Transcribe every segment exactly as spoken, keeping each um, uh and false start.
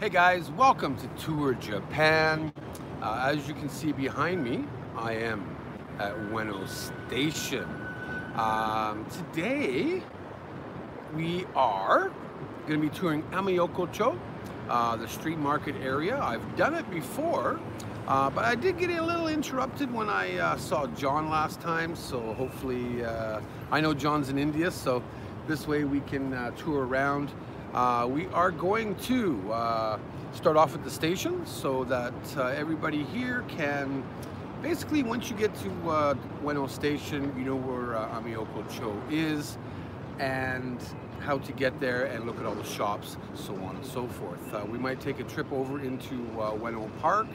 Hey guys, welcome to Tour Japan. Uh, as you can see behind me, I am at Ueno Station. Um, today, we are going to be touring Ameyokocho, uh, the street market area. I've done it before, uh, but I did get a little interrupted when I uh, saw John last time, so hopefully, uh, I know John's in India, so this way we can uh, tour around. Uh, we are going to uh, start off at the station so that uh, everybody here can, basically once you get to uh, Ueno Station, you know where uh, Ameyokocho is and how to get there and look at all the shops, so on and so forth. Uh, we might take a trip over into uh, Ueno Park.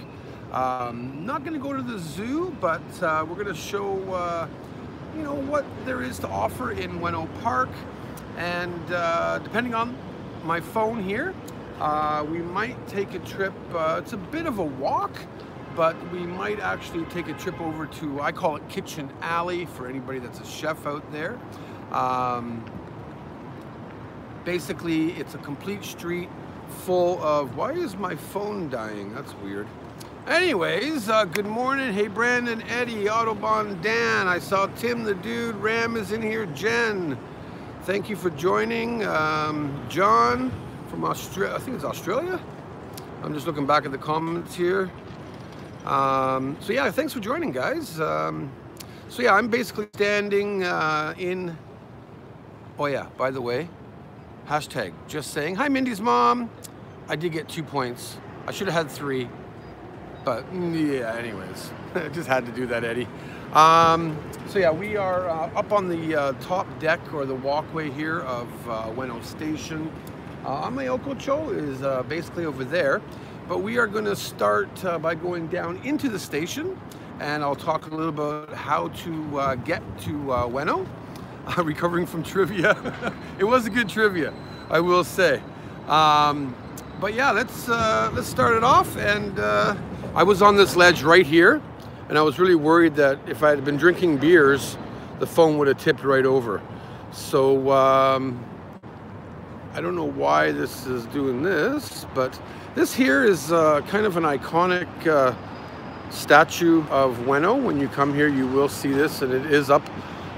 Um, not going to go to the zoo, but uh, we're going to show uh, you know what there is to offer in Ueno Park, and uh, depending on my phone here, uh, we might take a trip. Uh, it's a bit of a walk, but we might actually take a trip over to, I call it Kitchen Alley for anybody that's a chef out there. Um, basically, it's a complete street full of, why is my phone dying? That's weird. Anyways, uh, good morning. Hey, Brandon, Eddie, Autobahn, Dan. I saw Tim the Dude. Ram is in here. Jen. Thank you for joining. Um, John from Australia, I think it's Australia. I'm just looking back at the comments here. Um, so yeah, thanks for joining, guys. Um, so yeah, I'm basically standing uh, in, oh yeah, by the way, hashtag just saying, hi Mindy's mom. I did get two points. I should have had three, but yeah, anyways, I just had to do that, Eddie. Um, so yeah, we are uh, up on the uh, top deck or the walkway here of uh, Ueno Station. Uh, Ameyokocho is uh, basically over there, but we are going to start uh, by going down into the station, and I'll talk a little about how to uh, get to uh, Ueno. Uh, recovering from trivia. It was a good trivia, I will say. Um, but yeah, let's uh, let's start it off. And uh, I was on this ledge right here. And I was really worried that if I had been drinking beers, the phone would have tipped right over. So um, I don't know why this is doing this, but this here is uh, kind of an iconic uh, statue of Ueno. When you come here, you will see this, and it is up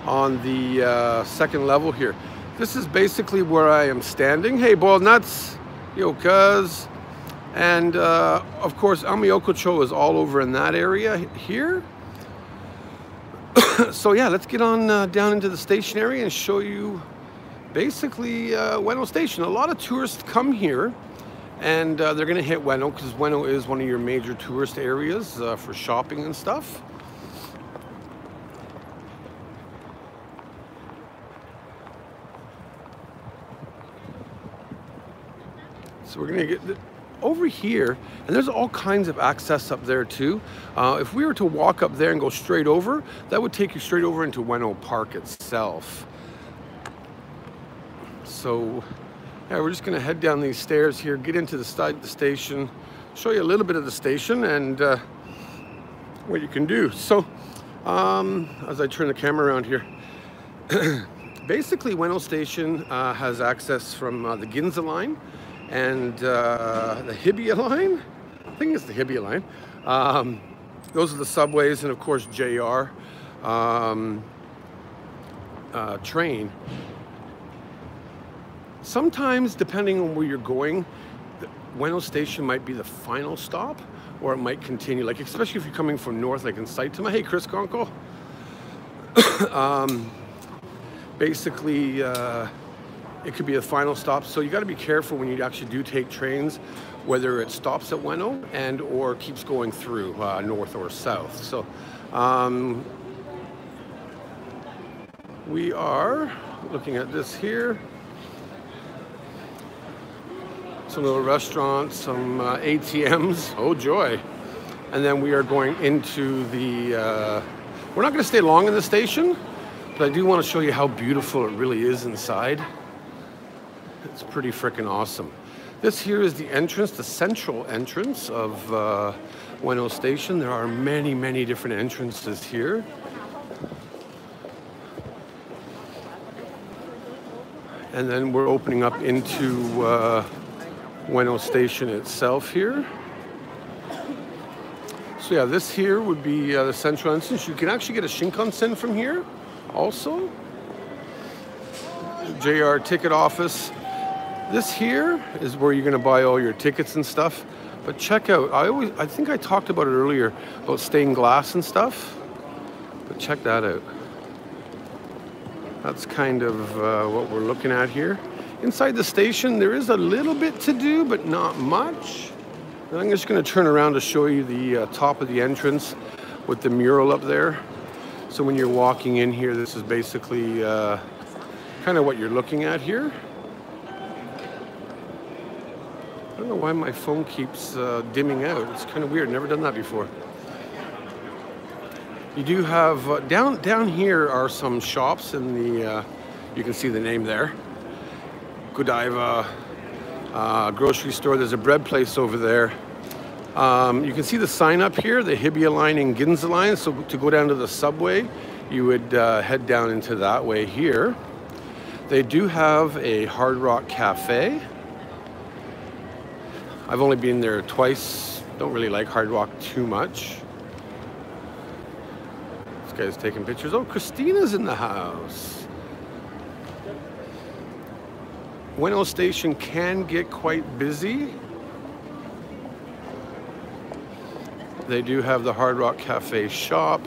on the uh, second level here. This is basically where I am standing. Hey, Boiled Nuts, yo, cuz. And uh, of course, Ameyokocho is all over in that area here. So yeah, let's get on uh, down into the station area and show you basically uh, Ueno Station. A lot of tourists come here and uh, they're gonna hit Ueno because Ueno is one of your major tourist areas uh, for shopping and stuff. So we're gonna get over here, and there's all kinds of access up there too. Uh, if we were to walk up there and go straight over, that would take you straight over into Ueno Park itself. So yeah, we're just gonna head down these stairs here, get into the side of the station, show you a little bit of the station and uh, what you can do. So um, as I turn the camera around here, basically Ueno Station uh, has access from uh, the Ginza line and uh, the Hibiya line. I think it's the Hibiya line. Um, those are the subways, and of course J R um, uh, train. Sometimes, depending on where you're going, the Ueno Station might be the final stop, or it might continue. Like especially if you're coming from north, like in Saitama. Hey, Chris Gonko. um, basically. Uh, It could be a final stop, so you got to be careful when you actually do take trains, whether it stops at Ueno and or keeps going through uh, north or south. So um, we are looking at this here. Some little restaurants, some uh, A T Ms. Oh joy! And then we are going into the. Uh, we're not going to stay long in the station, but I do want to show you how beautiful it really is inside. It's pretty freaking awesome. This here is the entrance, the central entrance of uh, Ueno Station. There are many, many different entrances here. And then we're opening up into uh, Ueno Station itself here. So yeah, this here would be uh, the central entrance. You can actually get a Shinkansen from here also. J R ticket office. This here is where you're gonna buy all your tickets and stuff. But check out, I always, I think I talked about it earlier about stained glass and stuff. But check that out. That's kind of uh, what we're looking at here. Inside the station, there is a little bit to do, but not much. And I'm just gonna turn around to show you the uh, top of the entrance with the mural up there. So when you're walking in here, this is basically uh, kind of what you're looking at here. I don't know why my phone keeps uh, dimming out. It's kind of weird, never done that before. You do have, uh, down, down here are some shops in the, uh, you can see the name there. Godiva. Uh, grocery store, there's a bread place over there. Um, you can see the sign up here, the Hibiya line and Ginza line. So to go down to the subway, you would uh, head down into that way here. They do have a Hard Rock Cafe. I've only been there twice. Don't really like Hard Rock too much. This guy's taking pictures. Oh, Christina's in the house. Ueno Station can get quite busy. They do have the Hard Rock Cafe shop.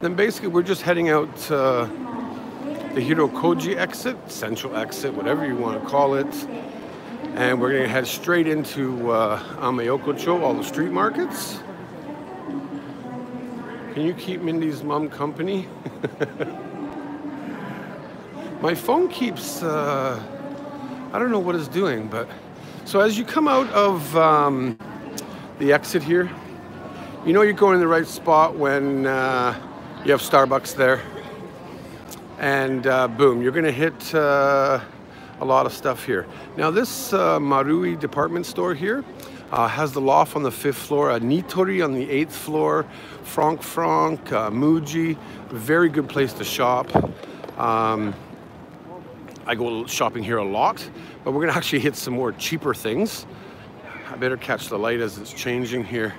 Then basically we're just heading out uh, the Hirokoji exit, central exit, whatever you want to call it. And we're going to head straight into uh, Ameyokocho, all the street markets. Can you keep Mindy's mom company? My phone keeps, uh, I don't know what it's doing, but... So as you come out of um, the exit here, you know you're going in the right spot when uh, you have Starbucks there. And uh, boom, you're gonna hit uh, a lot of stuff here. Now this uh, Marui department store here uh, has the Loft on the fifth floor, a Nitori on the eighth floor, Franc Franc, uh, Muji, very good place to shop. Um, I go shopping here a lot, but we're gonna actually hit some more cheaper things. I better catch the light as it's changing here.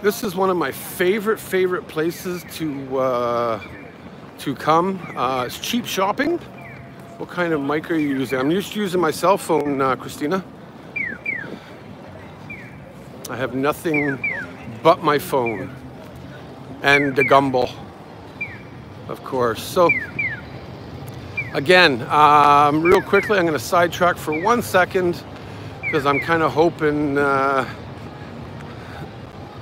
This is one of my favorite, favorite places to uh, to come. Uh, it's cheap shopping. What kind of mic are you using? I'm just using my cell phone, uh, Christina. I have nothing but my phone and the gimbal, of course. So. Again, um, real quickly, I'm going to sidetrack for one second because I'm kind of hoping uh,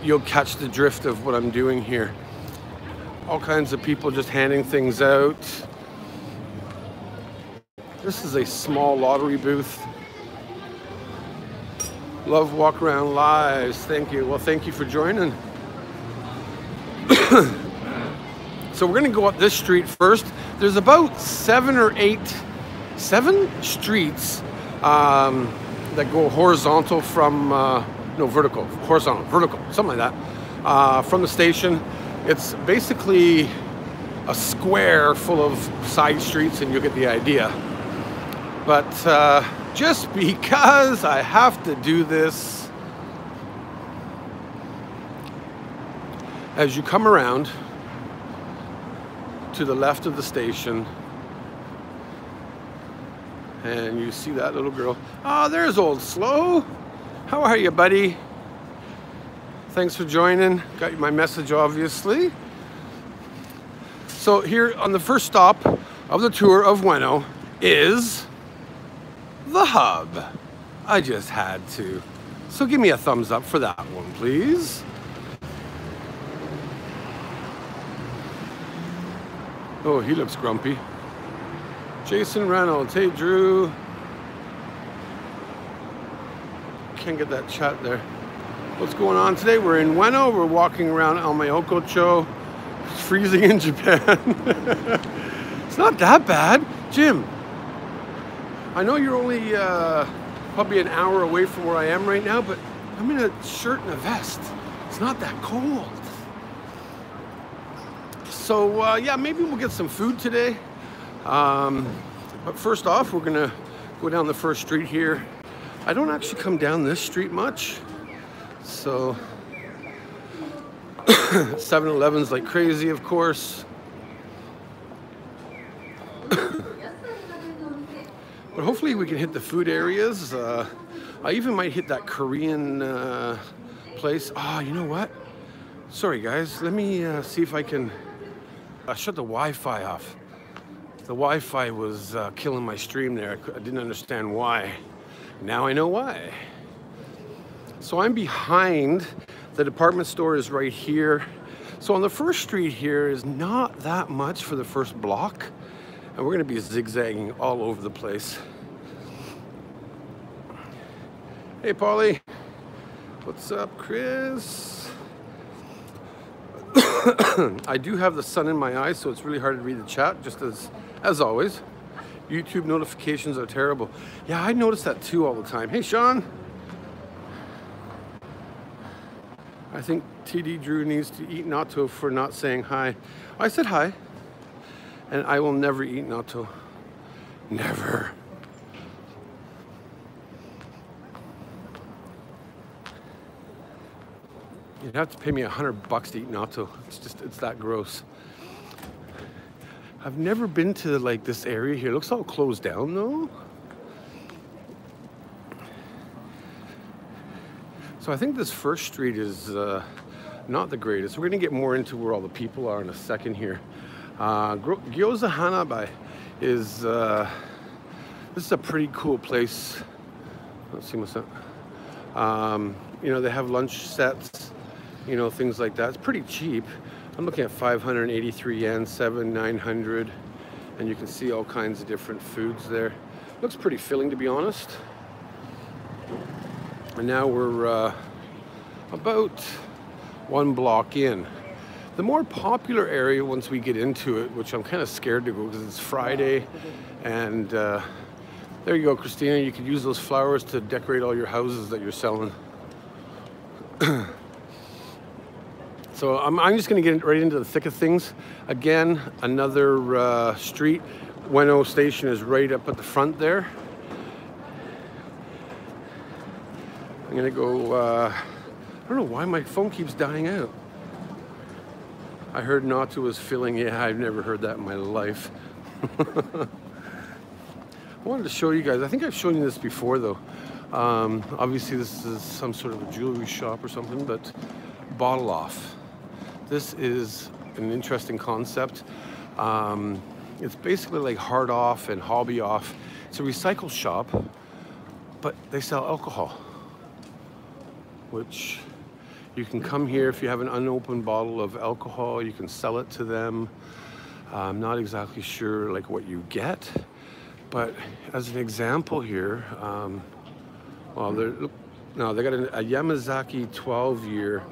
you'll catch the drift of what I'm doing here. All kinds of people just handing things out. This is a small lottery booth. Love walk around lives. Thank you. Well, thank you for joining. So we're going to go up this street first. There's about seven or eight, seven streets um, that go horizontal from, uh, no, vertical, horizontal, vertical, something like that, uh, from the station. It's basically a square full of side streets, and you'll get the idea. But uh, just because I have to do this, as you come around to the left of the station, and you see that little girl. Ah, there's old Slow. How are you, buddy? Thanks for joining. Got my message, obviously. So here on the first stop of the tour of Ueno is the Hub. I just had to. So give me a thumbs up for that one, please. Oh, he looks grumpy. Jason Reynolds, hey Drew. Can't get that chat there. What's going on today? We're in Ueno, we're walking around Ameyokocho. It's freezing in Japan. It's not that bad. Jim, I know you're only uh, probably an hour away from where I am right now, but I'm in a shirt and a vest. It's not that cold. So uh, yeah, maybe we'll get some food today. Um, But first off, we're gonna go down the first street here. I don't actually come down this street much, so seven eleven's like crazy, of course. But hopefully we can hit the food areas. Uh, I even might hit that Korean uh, place. Ah, oh, you know what? Sorry guys, let me uh, see if I can uh, shut the Wi-Fi off. The Wi-Fi was uh, killing my stream there. I didn't understand why. Now I know why. So I'm behind. The department store is right here. So on the first street here is not that much for the first block. And we're gonna be zigzagging all over the place. Hey, Polly. What's up, Chris? I do have the sun in my eyes, so it's really hard to read the chat, just as, as always. YouTube notifications are terrible. Yeah, I notice that too all the time. Hey, Sean. I think T D Drew needs to eat natto for not saying hi. I said hi, and I will never eat natto. Never. You'd have to pay me a hundred bucks to eat natto. It's just, it's that gross. I've never been to like this area here. It looks all closed down though. So I think this first street is uh, not the greatest. We're gonna get more into where all the people are in a second here. Uh, Gyoza Hanabai is, uh, this is a pretty cool place. Let's see what's up. Um, you know, they have lunch sets, you know, things like that. It's pretty cheap. I'm looking at five hundred eighty-three yen, seven, nine hundred, and you can see all kinds of different foods there. Looks pretty filling, to be honest. And now we're uh, about one block in. The more popular area, once we get into it, which I'm kind of scared to go because it's Friday, and uh, there you go, Christina. You could use those flowers to decorate all your houses that you're selling. So I'm, I'm just gonna get right into the thick of things. Again, another uh, street. Ueno Station is right up at the front there. I'm gonna go, uh, I don't know why my phone keeps dying out. I heard natto was filling. Yeah, I've never heard that in my life. I wanted to show you guys, I think I've shown you this before though. Um, obviously this is some sort of a jewelry shop or something, but Bottle Off. This is an interesting concept. Um, it's basically like Hard Off and Hobby Off. It's a recycle shop, but they sell alcohol, which you can come here if you have an unopened bottle of alcohol, you can sell it to them. I'm not exactly sure like what you get, but as an example here, um, well, they're, look, no, they got a, a Yamazaki twelve year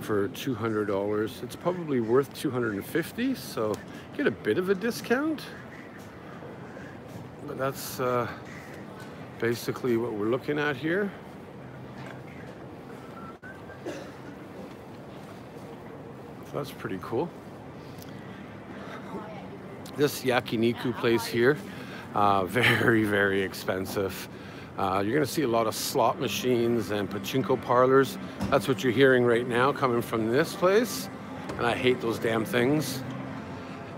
for two hundred dollars. It's probably worth two hundred fifty, so get a bit of a discount. But that's uh, basically what we're looking at here. So that's pretty cool. This yakiniku place here, uh, very, very expensive. Uh, you're gonna see a lot of slot machines and pachinko parlors. That's what you're hearing right now coming from this place. And I hate those damn things.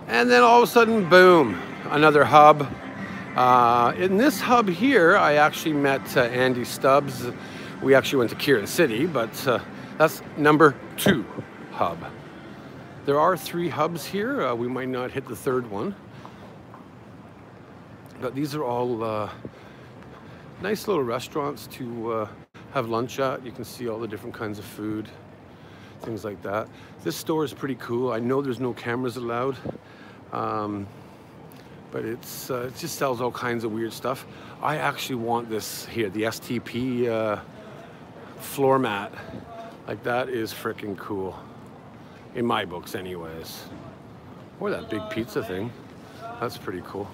And then all of a sudden, boom, another hub. Uh, in this hub here, I actually met uh, Andy Stubbs. We actually went to Kirin City, but uh, that's number two hub. There are three hubs here. Uh, we might not hit the third one. But these are all, uh, nice little restaurants to uh, have lunch at. You can see all the different kinds of food, things like that. This store is pretty cool. I know there's no cameras allowed, um, but it's uh, it just sells all kinds of weird stuff. I actually want this here, the S T P uh, floor mat. Like that is freaking cool, in my books anyways. Or that big pizza thing, that's pretty cool.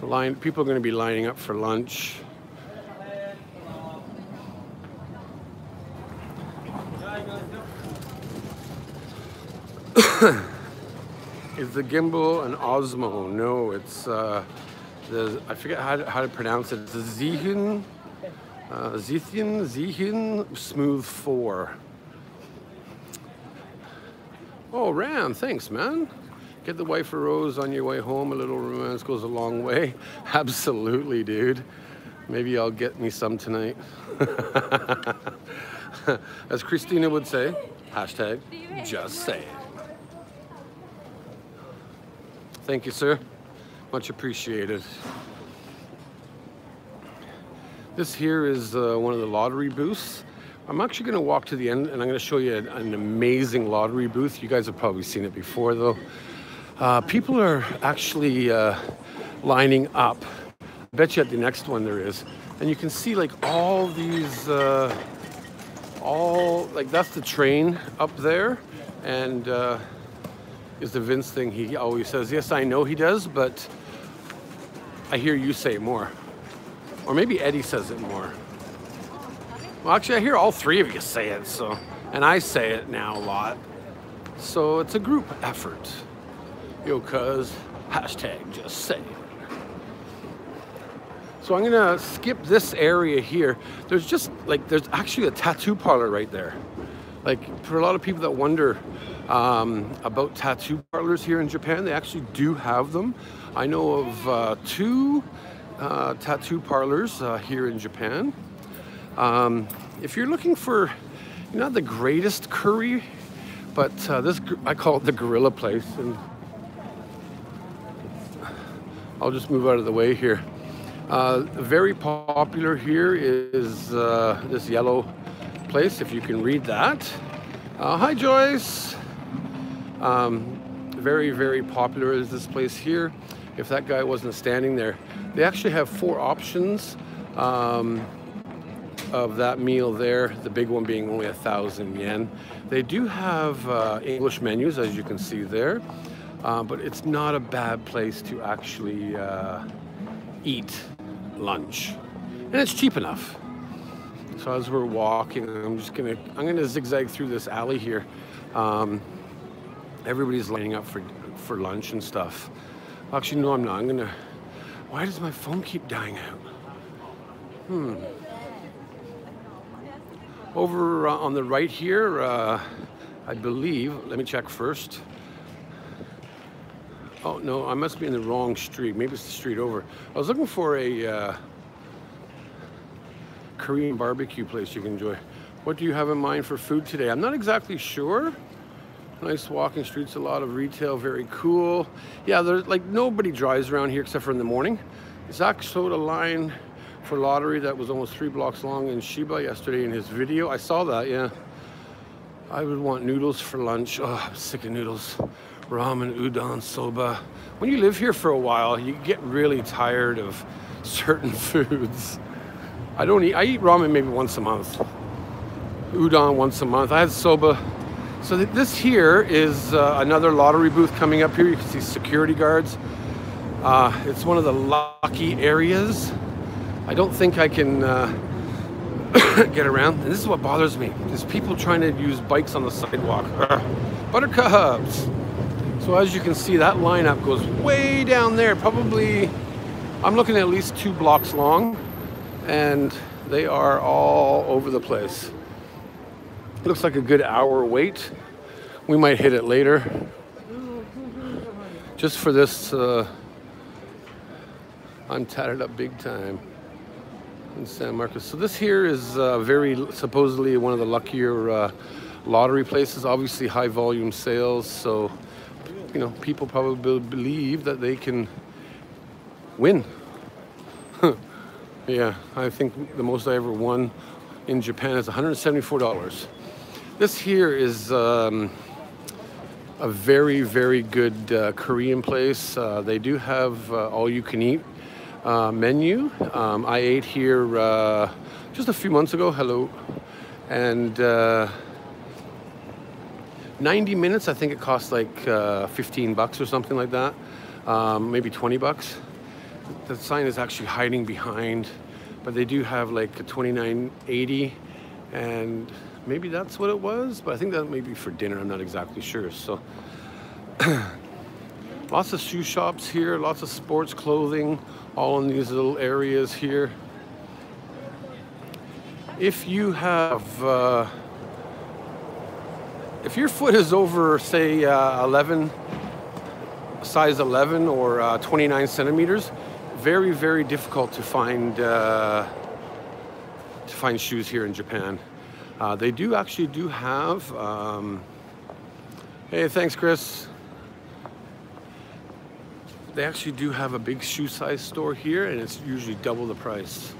Line, people are going to be lining up for lunch. Is the gimbal an Osmo? No, it's, uh, the, I forget how to, how to pronounce it. It's a Zhiyun, uh, Zhiyun, Zhiyun Smooth four. Oh, Ram, thanks, man. Get the wife a rose on your way home. A little romance goes a long way. Absolutely, dude. Maybe I'll get me some tonight. As Christina would say, hashtag just say it. Thank you, sir. Much appreciated. This here is uh, one of the lottery booths. I'm actually going to walk to the end and I'm going to show you an, an amazing lottery booth. You guys have probably seen it before, though. Uh, people are actually uh, lining up. I bet you at the next one there is. And you can see like all these, uh, all, like that's the train up there. And uh, is the Vince thing he always says. Yes, I know he does, but I hear you say more. Or maybe Eddie says it more. Well, actually I hear all three of you say it, so. And I say it now a lot. So it's a group effort. Yo, cuz, hashtag just say. So I'm gonna skip this area here. There's just like, there's actually a tattoo parlor right there. Like for a lot of people that wonder um, about tattoo parlors here in Japan, they actually do have them. I know of uh, two uh, tattoo parlors uh, here in Japan. Um, if you're looking for, you're not the greatest curry, but uh, this, I call it the gorilla place. And I'll just move out of the way here. Uh, very popular here is uh, this yellow place, if you can read that. Uh, hi, Joyce. Um, very, very popular is this place here. If that guy wasn't standing there. They actually have four options um, of that meal there, the big one being only a thousand yen. They do have uh, English menus, as you can see there. Uh, but it's not a bad place to actually uh, eat lunch, and it's cheap enough. So as we're walking, I'm just gonna I'm gonna zigzag through this alley here. Um, everybody's lining up for for lunch and stuff. Actually, no, I'm not. I'm gonna. Why does my phone keep dying out? Hmm. Over uh, on the right here, uh, I believe. Let me check first. Oh, no, I must be in the wrong street. Maybe it's the street over. I was looking for a uh, Korean barbecue place you can enjoy. What do you have in mind for food today? I'm not exactly sure. Nice walking streets, a lot of retail, very cool. Yeah, there's like nobody drives around here except for in the morning. Zach showed a line for lottery that was almost three blocks long in Shiba yesterday in his video. I saw that, yeah. I would want noodles for lunch. Oh, I'm sick of noodles. Ramen, udon, soba. When you live here for a while, you get really tired of certain foods. I don't eat, I eat ramen maybe once a month. Udon once a month. I had soba. So this here is uh, another lottery booth coming up here. You can see security guards. Uh, it's one of the lucky areas. I don't think I can uh, get around. And this is what bothers me, is people trying to use bikes on the sidewalk. Buttercups. So as you can see, that lineup goes way down there. Probably, I'm looking at least two blocks long, and they are all over the place. It looks like a good hour wait. We might hit it later. Just for this, uh, I'm tatted up big time in San Marcos. So this here is uh, very supposedly one of the luckier uh, lottery places. Obviously, high volume sales, so. You know, people probably believe that they can win. Yeah, I think the most I ever won in Japan is one hundred seventy-four dollars. This here is um, a very, very good uh, Korean place. Uh, they do have uh, all-you-can-eat uh, menu. Um, I ate here uh, just a few months ago. Hello. And... Uh, ninety minutes, I think it costs like uh, fifteen bucks or something like that. Um, maybe twenty bucks. The sign is actually hiding behind, but they do have like a twenty-nine eighty, and maybe that's what it was, but I think that may be for dinner. I'm not exactly sure, so. Lots of shoe shops here, lots of sports clothing, all in these little areas here. If you have, uh, if your foot is over, say, uh, eleven, size eleven or uh, twenty-nine centimeters, very, very difficult to find uh, to find shoes here in Japan. Uh, they do actually do have, um, hey, thanks, Chris. They actually do have a big shoe size store here, and it's usually double the price.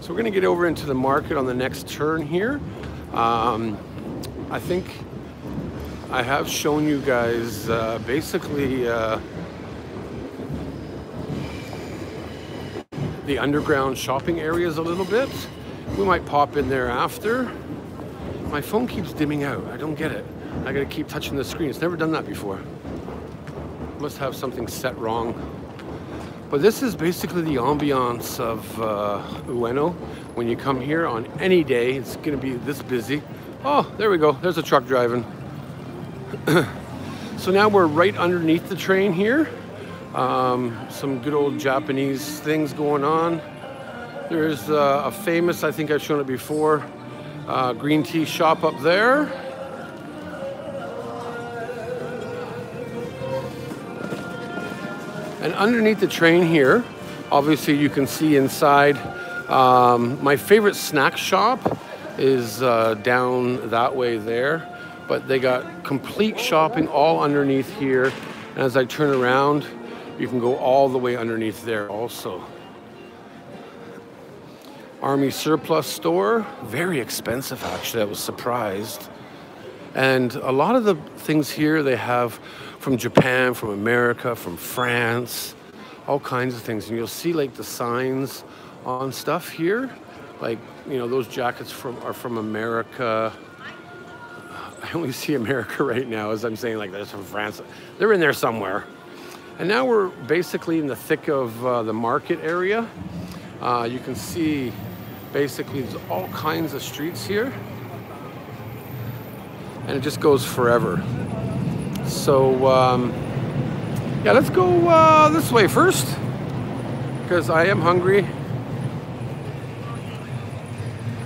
So we're gonna get over into the market on the next turn here. Um, I think I have shown you guys uh, basically uh, the underground shopping areas a little bit. We might pop in there after. My phone keeps dimming out. I don't get it. I gotta keep touching the screen. It's never done that before. Must have something set wrong. But this is basically the ambiance of uh, Ueno. When you come here on any day, it's gonna be this busy. Oh, there we go. There's a truck driving. So now we're right underneath the train here. Um, some good old Japanese things going on. There's uh, a famous, I think I've shown it before, uh, green tea shop up there. And underneath the train here, obviously you can see inside. Um, my favorite snack shop is uh, down that way there, but they got complete shopping all underneath here. And as I turn around, you can go all the way underneath there also. Army surplus store, very expensive actually, I was surprised. And a lot of the things here they have from Japan, from America, from France, all kinds of things. And you'll see like the signs on stuff here. Like, you know, those jackets from are from America. I only see America right now as I'm saying like that's from France. They're in there somewhere. And now we're basically in the thick of uh, the market area. Uh, you can see basically there's all kinds of streets here, and it just goes forever. So um, yeah, let's go uh, this way first because I am hungry.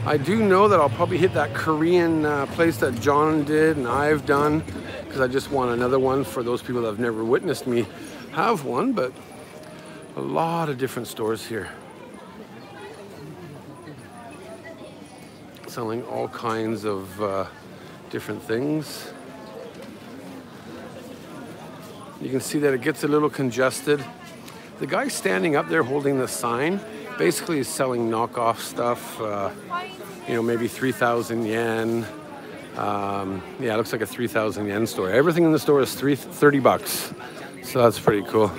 I do know that I'll probably hit that Korean uh, place that John did and I've done because I just want another one for those people that have never witnessed me have one, but a lot of different stores here. Selling all kinds of uh, different things. You can see that it gets a little congested. The guy standing up there holding the sign basically is selling knockoff stuff, uh, you know, maybe three thousand yen. Um, yeah, it looks like a three thousand yen store. Everything in the store is three, thirty bucks, so that's pretty cool.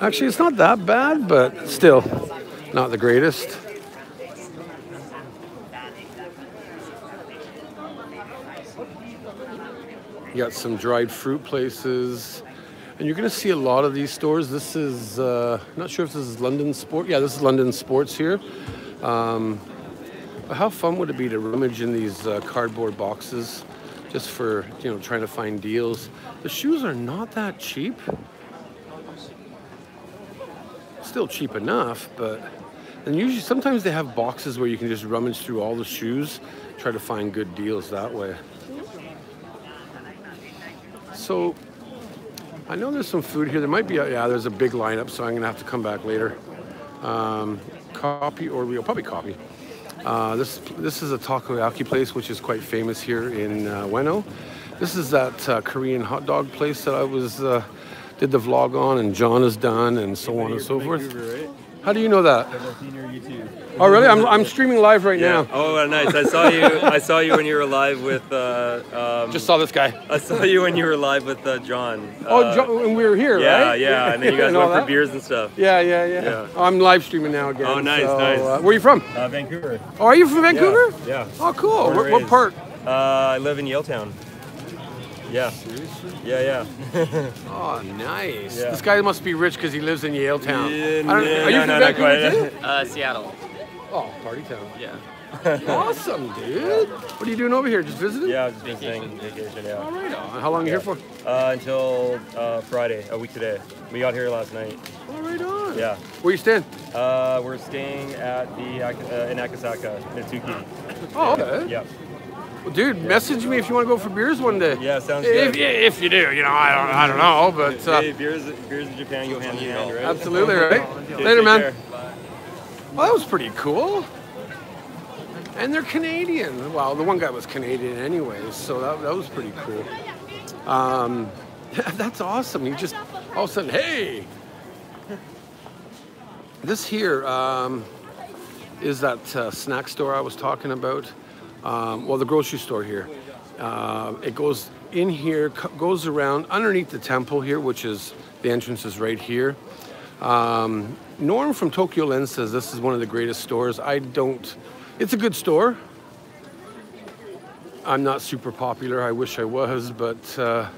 Actually, it's not that bad, but still not the greatest. You got some dried fruit places, and you're going to see a lot of these stores. This is, uh, not sure if this is London Sport. Yeah, this is London Sports here. Um, but how fun would it be to rummage in these uh, cardboard boxes just for, you know, trying to find deals? The shoes are not that cheap. Still cheap enough, but, and usually sometimes they have boxes where you can just rummage through all the shoes, try to find good deals that way. So, I know there's some food here. There might be, a, yeah, there's a big lineup, so I'm gonna have to come back later. Um, copy or real, probably copy. Uh, this this is a takoyaki place, which is quite famous here in uh, Ueno. This is that uh, Korean hot dog place that I was uh, did the vlog on, and John has done, and so on and so forth. How do you know that? Oh, really? I'm I'm streaming live right yeah. now. Oh, nice! I saw you. I saw you when you were live with. Uh, um, Just saw this guy. I saw you when you were live with uh, John. Oh, uh, John, when we were here, yeah, right? Yeah, yeah. And then you guys went that? for beers and stuff. Yeah, yeah, yeah. yeah. Oh, I'm live streaming now again. Oh, nice, so, nice. Uh, where are you from? Uh, Vancouver. Oh, are you from Vancouver? Yeah. yeah. Oh, cool. What, what part? Uh, I live in Yaletown. Yeah. Seriously? Yeah, yeah. Oh, nice. Yeah. This guy must be rich because he lives in Yaletown. Yeah, are you no, from no, Vancouver? Uh, Seattle. Oh, party town. Yeah. Awesome, dude. What are you doing over here? Just visiting? Yeah, just visiting. Vacation, yeah. All right. How long are you yeah. here for? Uh, until uh, Friday, a week today. We got here last night. All right on. Yeah. Where are you staying? Uh, we're staying at the uh, in Akasaka, Natsuki. Oh, okay. Yeah. Well, dude, yeah. message me if you want to go for beers one day. Yeah, sounds if, good. If, if you do, you know, I don't, I don't know, but uh, hey, beers, beers in Japan go hand in hand, right? Absolutely, right. Dude, later, man. Well, that was pretty cool. And they're Canadian. Well, the one guy was Canadian anyways, so that, that was pretty cool. Um, that's awesome. You just all of a sudden, hey! This here um, is that uh, snack store I was talking about. Um, well, the grocery store here. Uh, it goes in here, goes around underneath the temple here, which is, the entrance is right here. Um, Norm from Tokyo Lens says this is one of the greatest stores. I don't... It's a good store. I'm not super popular. I wish I was, but uh,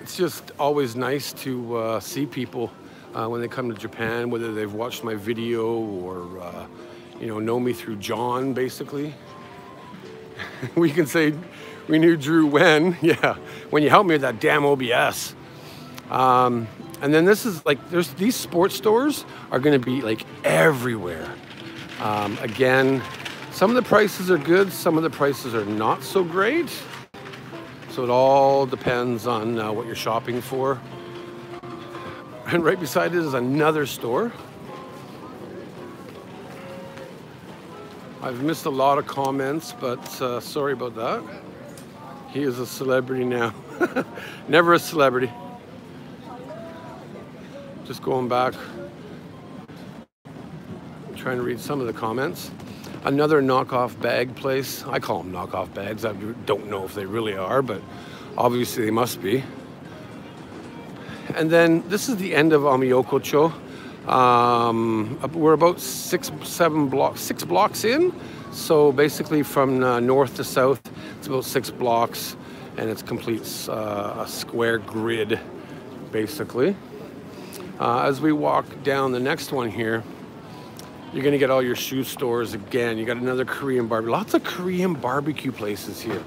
it's just always nice to uh, see people uh, when they come to Japan, whether they've watched my video or uh, you know know me through John, basically. We can say we knew Drew when, yeah, when you helped me with that damn O B S. Um, and then this is like there's these sports stores are going to be like everywhere. Um, again, some of the prices are good, some of the prices are not so great. So it all depends on uh, what you're shopping for. And right beside it is another store. I've missed a lot of comments, but uh, sorry about that. He is a celebrity now. Never a celebrity. Just going back. Trying to read some of the comments. Another knockoff bag place. I call them knockoff bags. I don't know if they really are, but obviously they must be. And then this is the end of Ameyokocho. Um, we're about six, seven blocks, six blocks in. So basically from uh, north to south, it's about six blocks, and it's complete uh, a square grid, basically. Uh, as we walk down the next one here, you're gonna get all your shoe stores again. You got another Korean barbecue. Lots of Korean barbecue places here.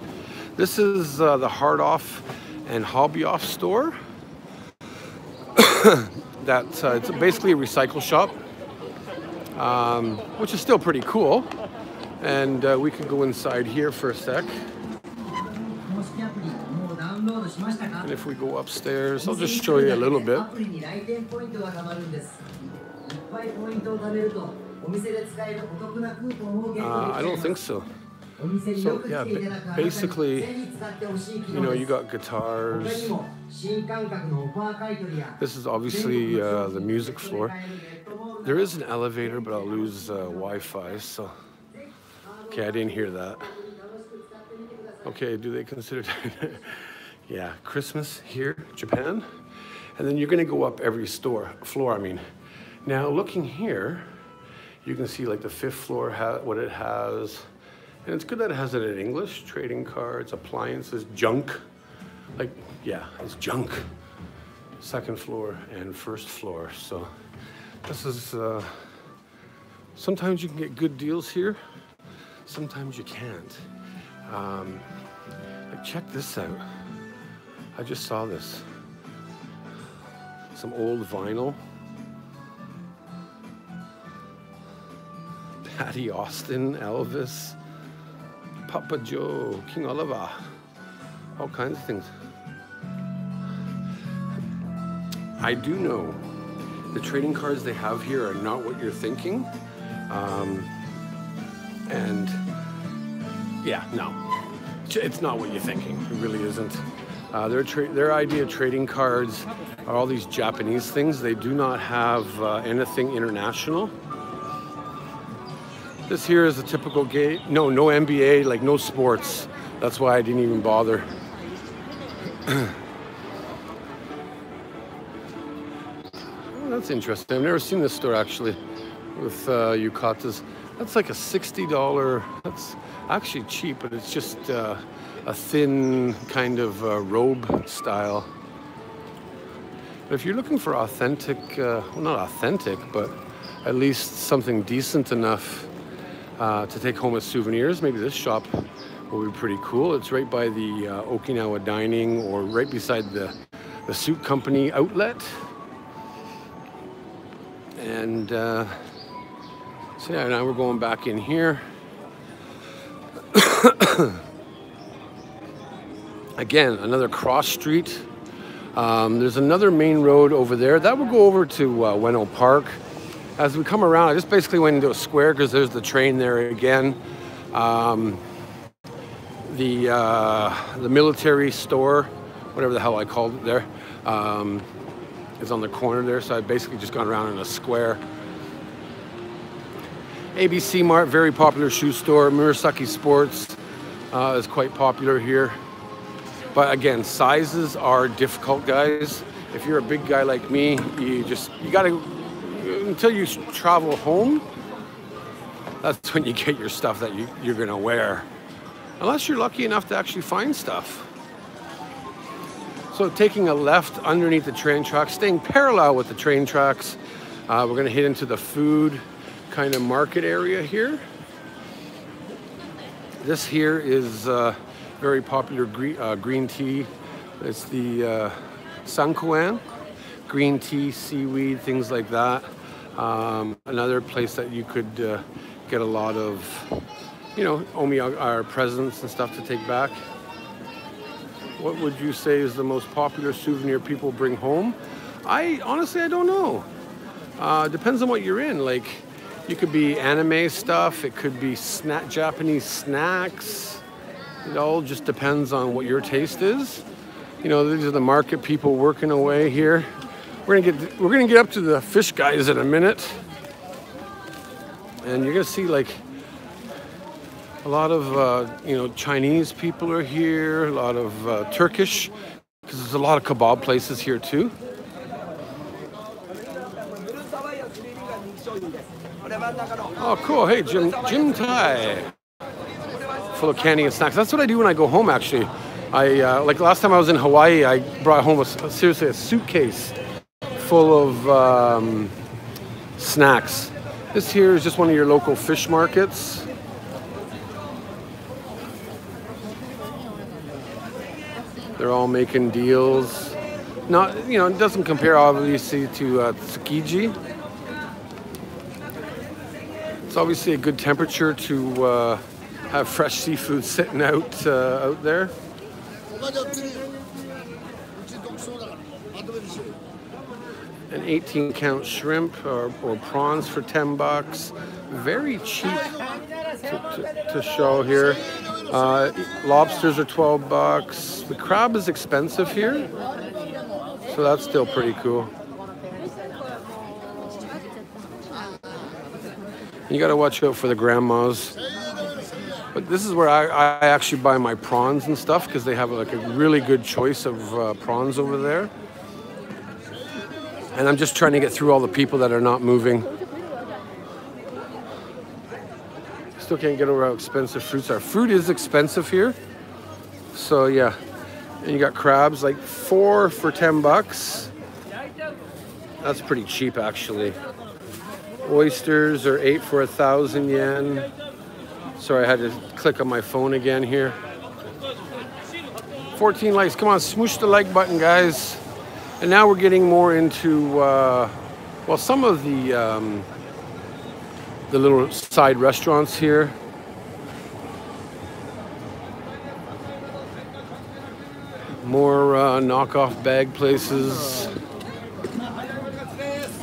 This is uh, the Hard Off and Hobby Off store. That's uh, it's basically a recycle shop, um, which is still pretty cool. And uh, we could go inside here for a sec. And if we go upstairs, I'll just show you a little bit. Uh, I don't think so. So yeah, ba basically, you know, you got guitars. This is obviously uh, the music floor. There is an elevator, but I'll lose uh, Wi-Fi. So okay, I didn't hear that. Okay, do they consider? Yeah, Christmas here, Japan, and then you're going to go up every store floor. I mean. Now looking here, you can see like the fifth floor, what it has. And it's good that it has it in English, trading cards, appliances, junk. Like, yeah, it's junk. Second floor and first floor. So this is, uh, sometimes you can get good deals here. Sometimes you can't. Um, like check this out. I just saw this. Some old vinyl. Patti Austin, Elvis, Papa Joe, King Oliver, all kinds of things. I do know the trading cards they have here are not what you're thinking. Um, and yeah, no, it's not what you're thinking. It really isn't. Uh, their, tra their idea of trading cards are all these Japanese things. They do not have uh, anything international. This here is a typical gate. No, no N B A, like no sports. That's why I didn't even bother. Oh, that's interesting. I've never seen this store actually with uh, yukatas. That's like a sixty dollar, that's actually cheap, but it's just uh, a thin kind of uh, robe style. But if you're looking for authentic, uh, well, not authentic, but at least something decent enough uh, to take home as souvenirs. Maybe this shop will be pretty cool. It's right by the uh, Okinawa Dining, or right beside the, the suit company outlet. And uh, so yeah, now we're going back in here. Again, another cross street. Um, there's another main road over there. That will go over to uh, Ueno Park. As we come around, I just basically went into a square because there's the train there again. Um, the, uh, the military store, whatever the hell I called it there, um, is on the corner there. So I basically just gone around in a square. A B C Mart, very popular shoe store. Murasaki Sports uh, is quite popular here. But again, sizes are difficult, guys. If you're a big guy like me, you just, you gotta, until you travel home, that's when you get your stuff that you, you're gonna wear. Unless you're lucky enough to actually find stuff. So taking a left underneath the train tracks, staying parallel with the train tracks, uh, we're gonna hit into the food kind of market area here. This here is, uh, very popular green, uh, green tea. It's the uh, sankuan, green tea, seaweed, things like that. Um, another place that you could uh, get a lot of, you know, omiyage, our presents and stuff to take back. What would you say is the most popular souvenir people bring home? I honestly, I don't know. Uh, depends on what you're in. Like, you could be anime stuff. It could be snack, Japanese snacks. It all just depends on what your taste is. You know, these are the market people working away here. We're gonna get we're gonna get up to the fish guys in a minute, and you're gonna see like a lot of uh, you know, Chinese people are here, a lot of uh, Turkish, because there's a lot of kebab places here too. Oh, cool! Hey, Jim Jim Tai. Full of candy and snacks. That's what I do when I go home, actually. I uh, like last time I was in Hawaii, I brought home a, seriously a suitcase full of um, snacks. This here is just one of your local fish markets. They're all making deals. Not, you know, it doesn't compare obviously to uh, Tsukiji. It's obviously a good temperature to uh, have fresh seafood sitting out uh, out there. An eighteen count shrimp or, or prawns for ten bucks. Very cheap to, to, to show here. Uh, lobsters are twelve bucks. The crab is expensive here, so that's still pretty cool. You gotta watch out for the grandmas. But this is where I, I actually buy my prawns and stuff, because they have like a really good choice of uh, prawns over there. And I'm just trying to get through all the people that are not moving. Still can't get over how expensive fruits are. Fruit is expensive here. So yeah. And you got crabs, like four for ten bucks. That's pretty cheap actually. Oysters are eight for a thousand yen. Sorry, I had to click on my phone again here. fourteen likes. Come on, smoosh the like button, guys. And now we're getting more into, uh, well, some of the um, the little side restaurants here. More uh, knockoff bag places.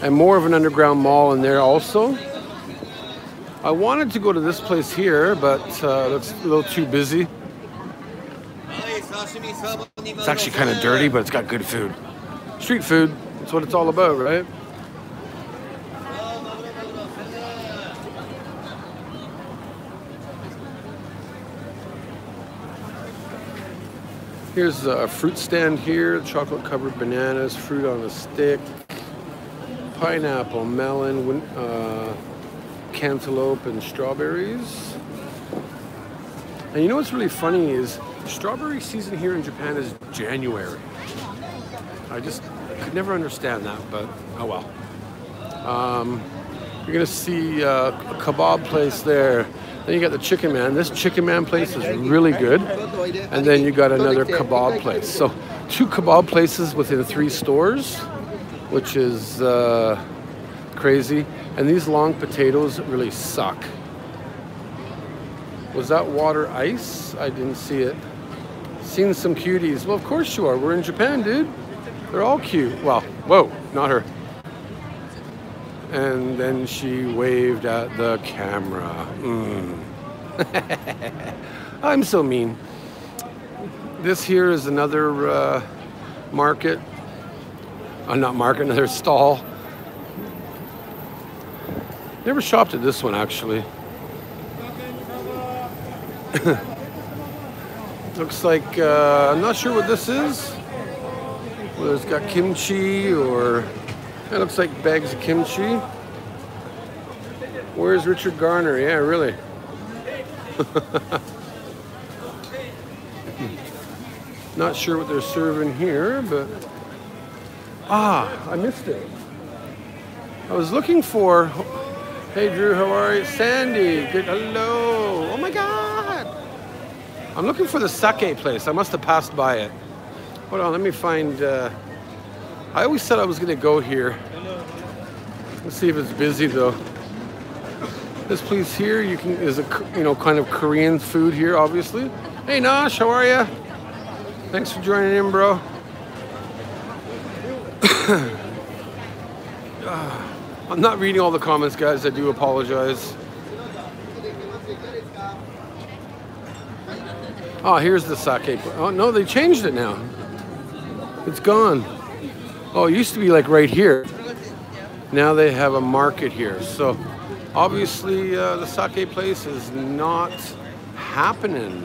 And more of an underground mall in there also. I wanted to go to this place here, but uh, it looks a little too busy. It's actually kind of dirty, but it's got good food. Street food, that's what it's all about, right? Here's a fruit stand here, chocolate-covered bananas, fruit on a stick, pineapple, melon, uh, cantaloupe and strawberries. And you know what's really funny is strawberry season here in Japan is January. I just could never understand that, but oh well. Um, You're gonna see uh, a kebab place there. Then you got the chicken man. This chicken man place is really good. And then you got another kebab place. So two kebab places within three stores, which is uh, crazy. And these long potatoes really suck. Was that water ice? I didn't see it. Seen some cuties. Well, of course you are. We're in Japan, dude. They're all cute. Well, whoa, not her. And then she waved at the camera. Mm. I'm so mean. This here is another uh, market. Oh, not market, another stall. Never shopped at this one, actually. Looks like, uh, I'm not sure what this is. Whether it's got kimchi or... That looks like bags of kimchi. Where's Richard Garner? Yeah, really. Not sure what they're serving here, but... Ah, I missed it. I was looking for... Hey, Drew, how are you? Sandy, good, hello. Oh, my God. I'm looking for the sake place. I must have passed by it. Hold on, let me find... Uh... I always said I was gonna go here. Let's see if it's busy though. This place here, you can is a you know kind of Korean food here, obviously. Hey Nosh, how are you? Thanks for joining in, bro. I'm not reading all the comments, guys. I do apologize. Oh, here's the sake. Oh no, they changed it now. It's gone. Oh, it used to be like right here. Now they have a market here. So obviously uh, the sake place is not happening,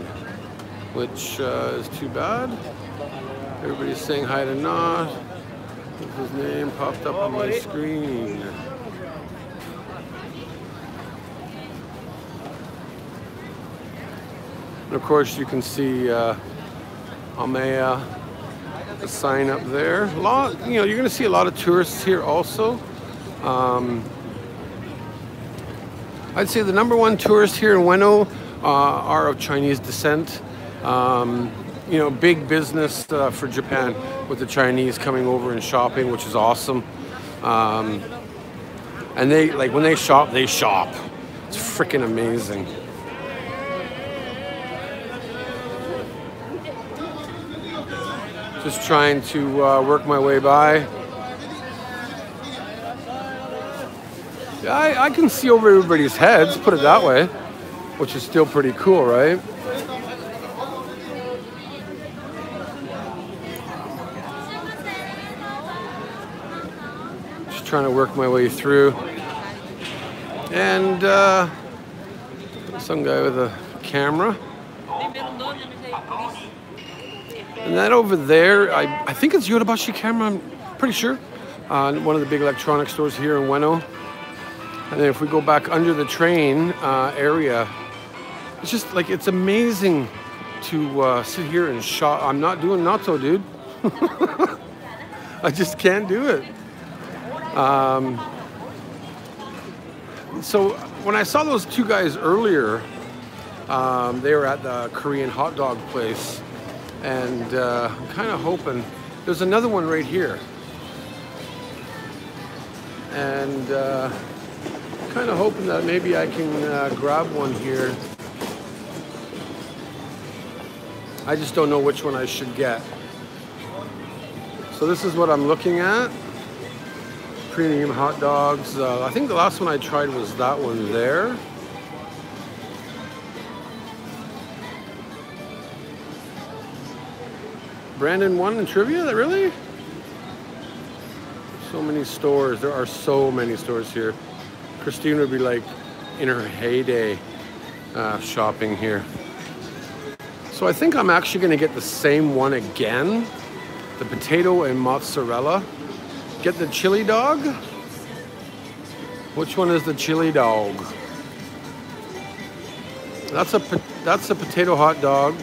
which uh, is too bad. Everybody's saying hi to Nod. His name popped up on my screen. And of course you can see uh, Ameya. The sign up there. A lot, you know, you're gonna see a lot of tourists here also. Um, I'd say the number one tourists here in Ueno uh, are of Chinese descent. Um, you know, big business uh, for Japan with the Chinese coming over and shopping, which is awesome. Um, and they, like when they shop, they shop. It's freaking amazing. Just trying to uh, work my way by. I, I can see over everybody's heads, put it that way, which is still pretty cool, right? Just trying to work my way through. And uh, some guy with a camera. And that over there, I, I think it's Yodobashi Camera, I'm pretty sure. Uh, one of the big electronic stores here in Ueno. And then if we go back under the train uh, area, it's just like, it's amazing to uh, sit here and shop. I'm not doing natto, dude. I just can't do it. Um, so when I saw those two guys earlier, um, they were at the Korean hot dog place. And uh, I'm kind of hoping there's another one right here, and uh, kind of hoping that maybe I can uh, grab one here. I just don't know which one I should get. So this is what I'm looking at: premium hot dogs. Uh, I think the last one I tried was that one there. Brandon won in trivia? Really? So many stores. There are so many stores here. Christine would be like in her heyday uh, shopping here. So I think I'm actually going to get the same one again. The potato and mozzarella. Get the chili dog. Which one is the chili dog? That's a, that's a potato hot dog.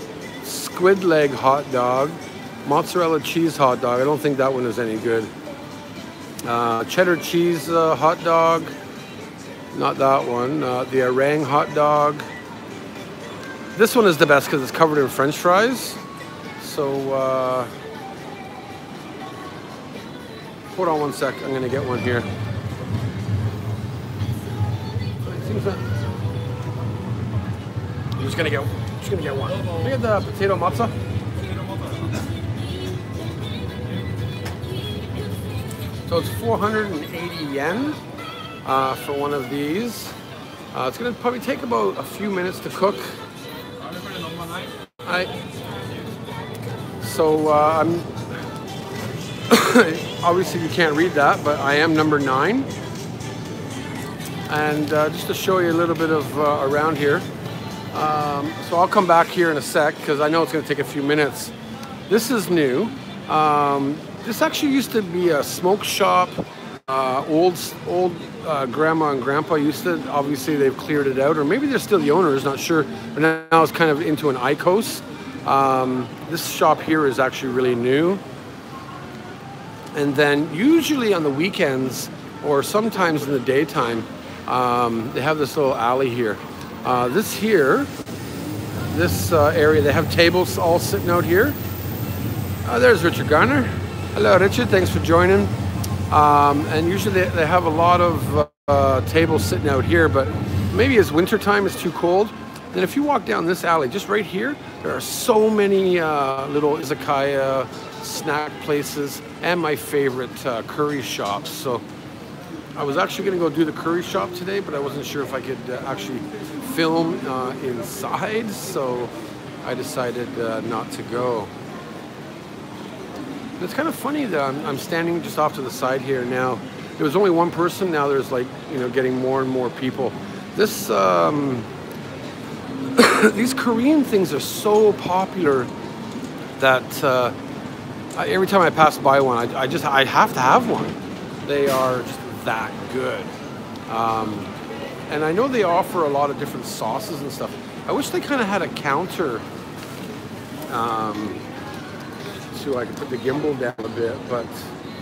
Squid leg hot dog. Mozzarella cheese hot dog. I don't think that one is any good. Uh, cheddar cheese uh, hot dog. Not that one. Uh, the Arang hot dog. This one is the best because it's covered in French fries. So, uh, hold on one sec. I'm going to get one here. I'm just going to get just gonna get one. Can I get the potato matzah? So it's four hundred eighty yen uh, for one of these. Uh, it's going to probably take about a few minutes to cook. I, so uh, I'm obviously you can't read that, but I am number nine. And uh, just to show you a little bit of uh, around here. Um, so I'll come back here in a sec because I know it's going to take a few minutes. This is new. Um, this actually used to be a smoke shop. Uh, old old uh, grandma and grandpa used to. Obviously, they've cleared it out, or maybe they're still the owners. Not sure. But now it's kind of into an I C O S. Um, this shop here is actually really new. And then usually on the weekends or sometimes in the daytime, um, they have this little alley here. Uh, this here, this uh, area, they have tables all sitting out here. Uh, there's Richard Garner. Hello, Richard. Thanks for joining. Um, and usually they, they have a lot of uh, tables sitting out here, but maybe it's wintertime, it's too cold. Then if you walk down this alley, just right here, there are so many uh, little izakaya snack places and my favorite uh, curry shops. So I was actually going to go do the curry shop today, but I wasn't sure if I could uh, actually film uh, inside, so I decided uh, not to go. And it's kind of funny that I'm, I'm standing just off to the side here now. There was only one person, now there's like, you know, getting more and more people. This, um, these Korean things are so popular that uh, I, every time I pass by one, I, I just, I have to have one. They are just that good. Um, And I know they offer a lot of different sauces and stuff. I wish they kind of had a counter um, so I could put the gimbal down a bit, but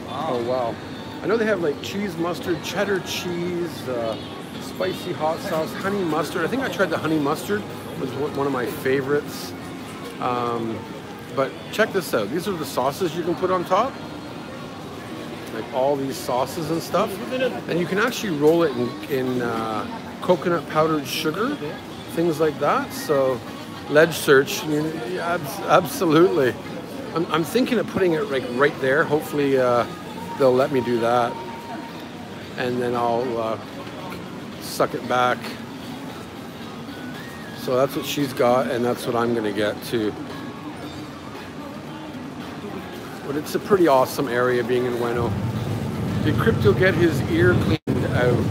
oh wow. I know they have like cheese mustard, cheddar cheese, uh, spicy hot sauce, honey mustard. I think I tried the honey mustard. It was one of my favorites. Um, but check this out. These are the sauces you can put on top. Like all these sauces and stuff, and you can actually roll it in, in uh, coconut powdered sugar, things like that. So ledge search, you know, yeah, absolutely. I'm, I'm thinking of putting it right, right there. Hopefully uh, they'll let me do that, and then I'll uh, suck it back. So that's what she's got, and that's what I'm gonna get too. But it's a pretty awesome area being in Ueno. Did Crypto get his ear cleaned out?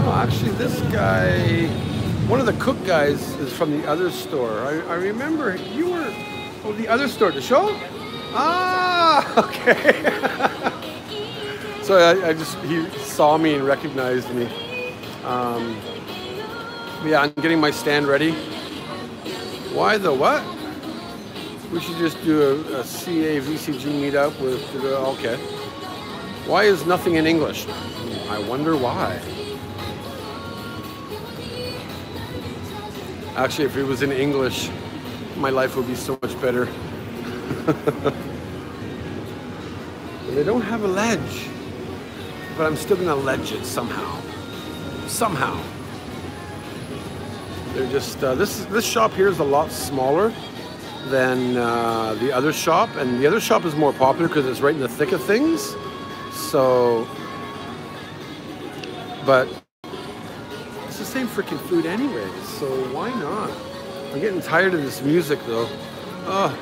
Oh, actually this guy, one of the cook guys is from the other store. I, I remember you were, oh, the other store, the show? Ah, okay. So I, I just, he saw me and recognized me. Um, Yeah, I'm getting my stand ready. Why the what? We should just do a, a C A V C G meetup with, uh, okay. Why is nothing in English? I wonder why. Actually, if it was in English, my life would be so much better. They don't have a ledge, but I'm still gonna ledge it somehow, somehow. They're just, uh, this, this shop here is a lot smaller than uh, the other shop, and the other shop is more popular because it's right in the thick of things. So, but it's the same freaking food anyways, so why not? I'm getting tired of this music though. Uh,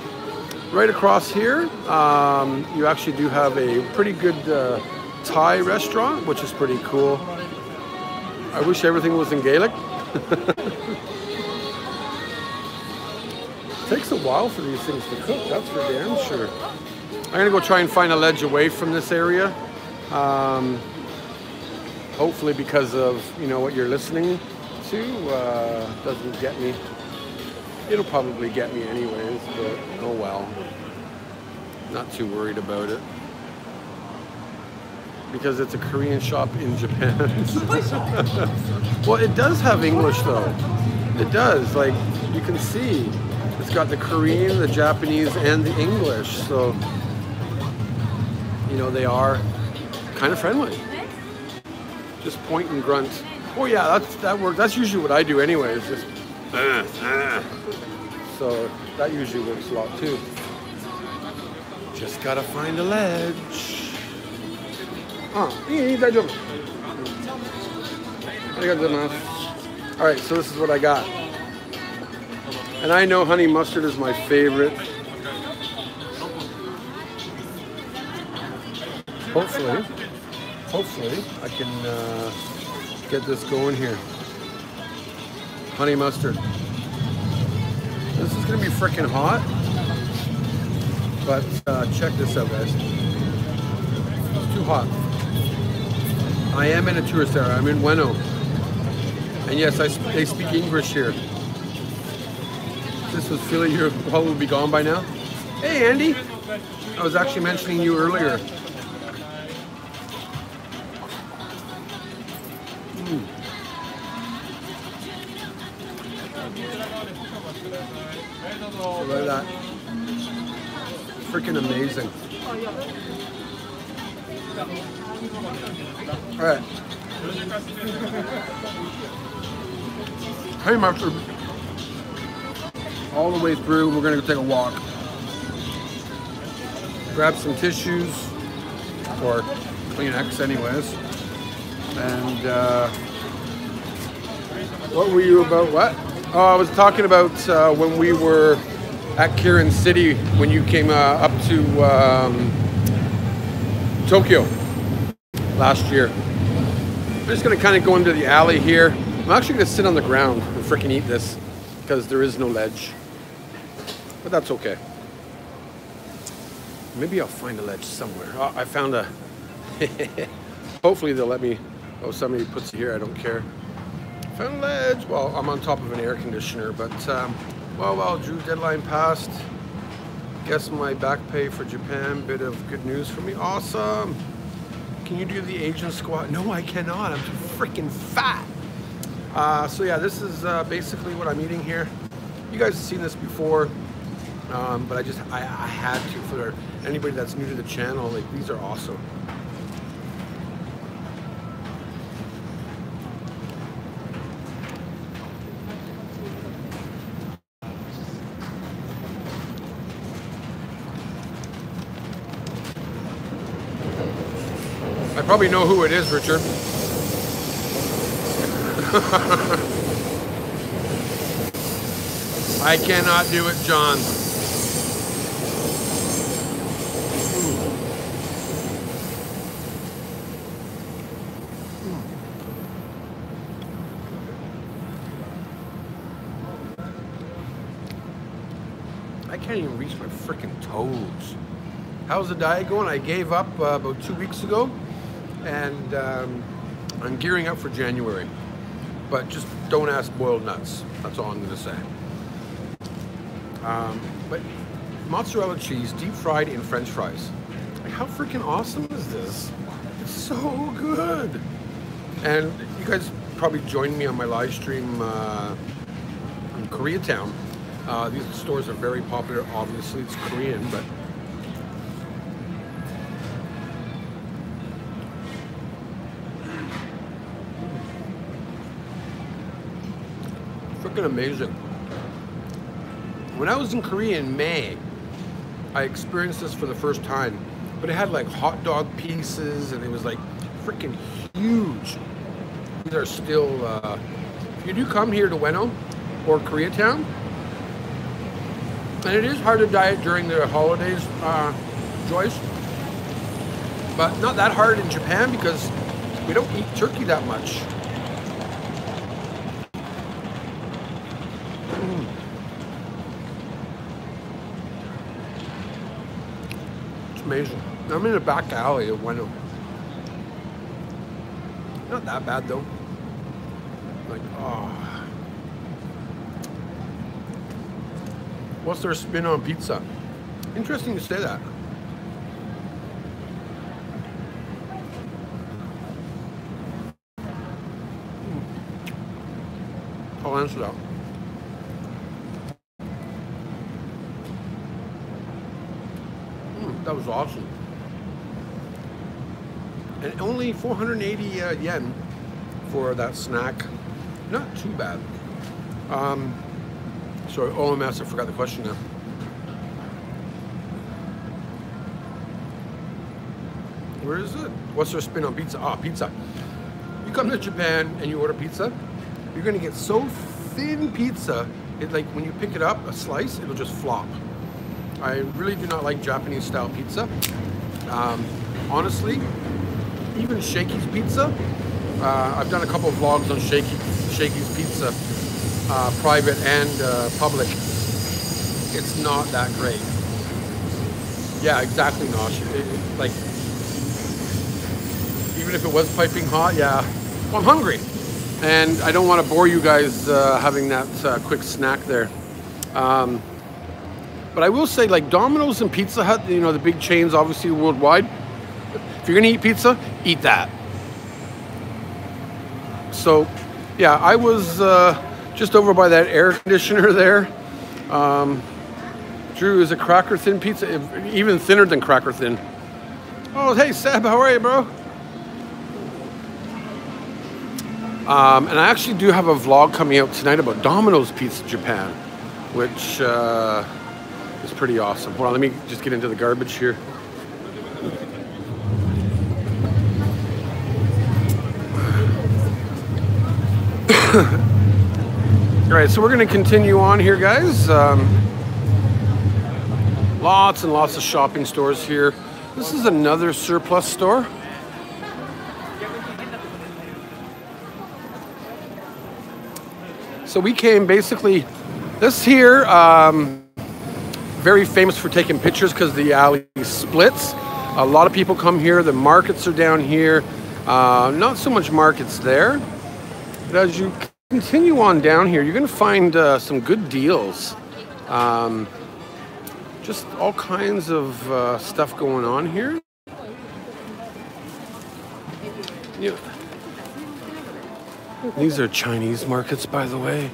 right across here, um, you actually do have a pretty good uh, Thai restaurant, which is pretty cool. I wish everything was in Gaelic. It takes a while for these things to cook, that's for damn sure. I'm gonna go try and find a ledge away from this area, um, hopefully because of, you know, what you're listening to uh, doesn't get me. It'll probably get me anyways, but oh well. Not too worried about it. Because it's a Korean shop in Japan. Well, it does have English though. It does, like you can see. It's got the Korean, the Japanese, and the English. So, you know, they are kind of friendly. Just point and grunt. Oh yeah, that's, that works. That's usually what I do anyways. Just, uh, uh. So that usually works a lot too. Just gotta find a ledge. Oh, I got good enough. All right, so this is what I got. And I know honey mustard is my favorite. Hopefully, hopefully I can uh, get this going here. Honey mustard. This is gonna be freaking hot. But uh, check this out, guys. It's too hot. I am in a tourist area. I'm in Ueno. And yes, I sp they speak English here. If this was Philly, you'd probably be gone by now. Hey, Andy. I was actually mentioning you earlier. Mm. I love that. Freaking amazing. All right. Hey, mustard. All the way through, we're gonna go take a walk. Grab some tissues, or Kleenex, anyways. And uh, what were you about? What? Oh, I was talking about uh, when we were at Kirin City when you came uh, up to. Um, Tokyo last year. I'm just gonna kind of go into the alley here. I'm actually gonna sit on the ground and freaking eat this because there is no ledge, but that's okay. Maybe I'll find a ledge somewhere. Oh, I found a, hopefully they'll let me, oh, somebody puts it here, I don't care. Found a ledge. Well, I'm on top of an air conditioner, but um, well, well, Drew, deadline passed. Guess my back pay for Japan, bit of good news for me. Awesome. Can you do the Asian squat? No, I cannot. I'm freaking fat. Uh, so yeah, this is uh, basically what I'm eating here. You guys have seen this before, um, but I just, I, I had to for anybody that's new to the channel. Like, these are awesome. Probably know who it is, Richard. I cannot do it, John. I can't even reach my freaking toes. How's the diet going? I gave up uh, about two weeks ago. And um, I'm gearing up for January, but just don't ask boiled nuts. That's all I'm gonna say. Um, but mozzarella cheese, deep fried in French fries. Like, how freaking awesome is this? It's so good. And you guys probably joined me on my live stream uh, in Koreatown. Uh, these stores are very popular, obviously. It's Korean, but amazing. When I was in Korea in May, I experienced this for the first time, but it had like hot dog pieces and it was like freaking huge. These are still, uh, if you do come here to Ueno or Koreatown, and it is hard to diet during the holidays, uh, Joyce, but not that hard in Japan because we don't eat turkey that much. Amazing. I'm in a back alley of Ueno. Not that bad though. Like, oh. What's their spin on pizza? Interesting to say that. I'll answer that. Mm, that was awesome. And only four hundred eighty uh, yen for that snack. Not too bad. Um, sorry, O M S, I forgot the question now. Where is it? What's their spin on pizza? Ah, pizza. You come to Japan and you order pizza, you're gonna get so thin pizza, it like when you pick it up, a slice, it'll just flop. I really do not like Japanese style pizza. Um, honestly, even Shakey's Pizza, uh, I've done a couple of vlogs on Shakey, Shakey's Pizza, uh, private and uh, public. It's not that great. Yeah, exactly, Nosh. It, it, like, even if it was piping hot, yeah. Well, I'm hungry. And I don't want to bore you guys uh, having that uh, quick snack there. Um, but I will say, like Domino's and Pizza Hut, you know, the big chains, obviously worldwide. If you're going to eat pizza, eat that. So, yeah, I was uh, just over by that air conditioner there. Um, Drew, is it cracker thin pizza? Even thinner than cracker thin. Oh, hey, Seb, how are you, bro? Um, and I actually do have a vlog coming out tonight about Domino's Pizza Japan, which uh, is pretty awesome. Hold on, let me just get into the garbage here. All right, so we're going to continue on here, guys. Um, lots and lots of shopping stores here. This is another surplus store. So we came basically, this here, um, very famous for taking pictures because the alley splits. A lot of people come here. The markets are down here. Uh, not so much markets there. But as you continue on down here, you're going to find uh, some good deals. Um, just all kinds of uh, stuff going on here. Yeah. These are Chinese markets, by the way.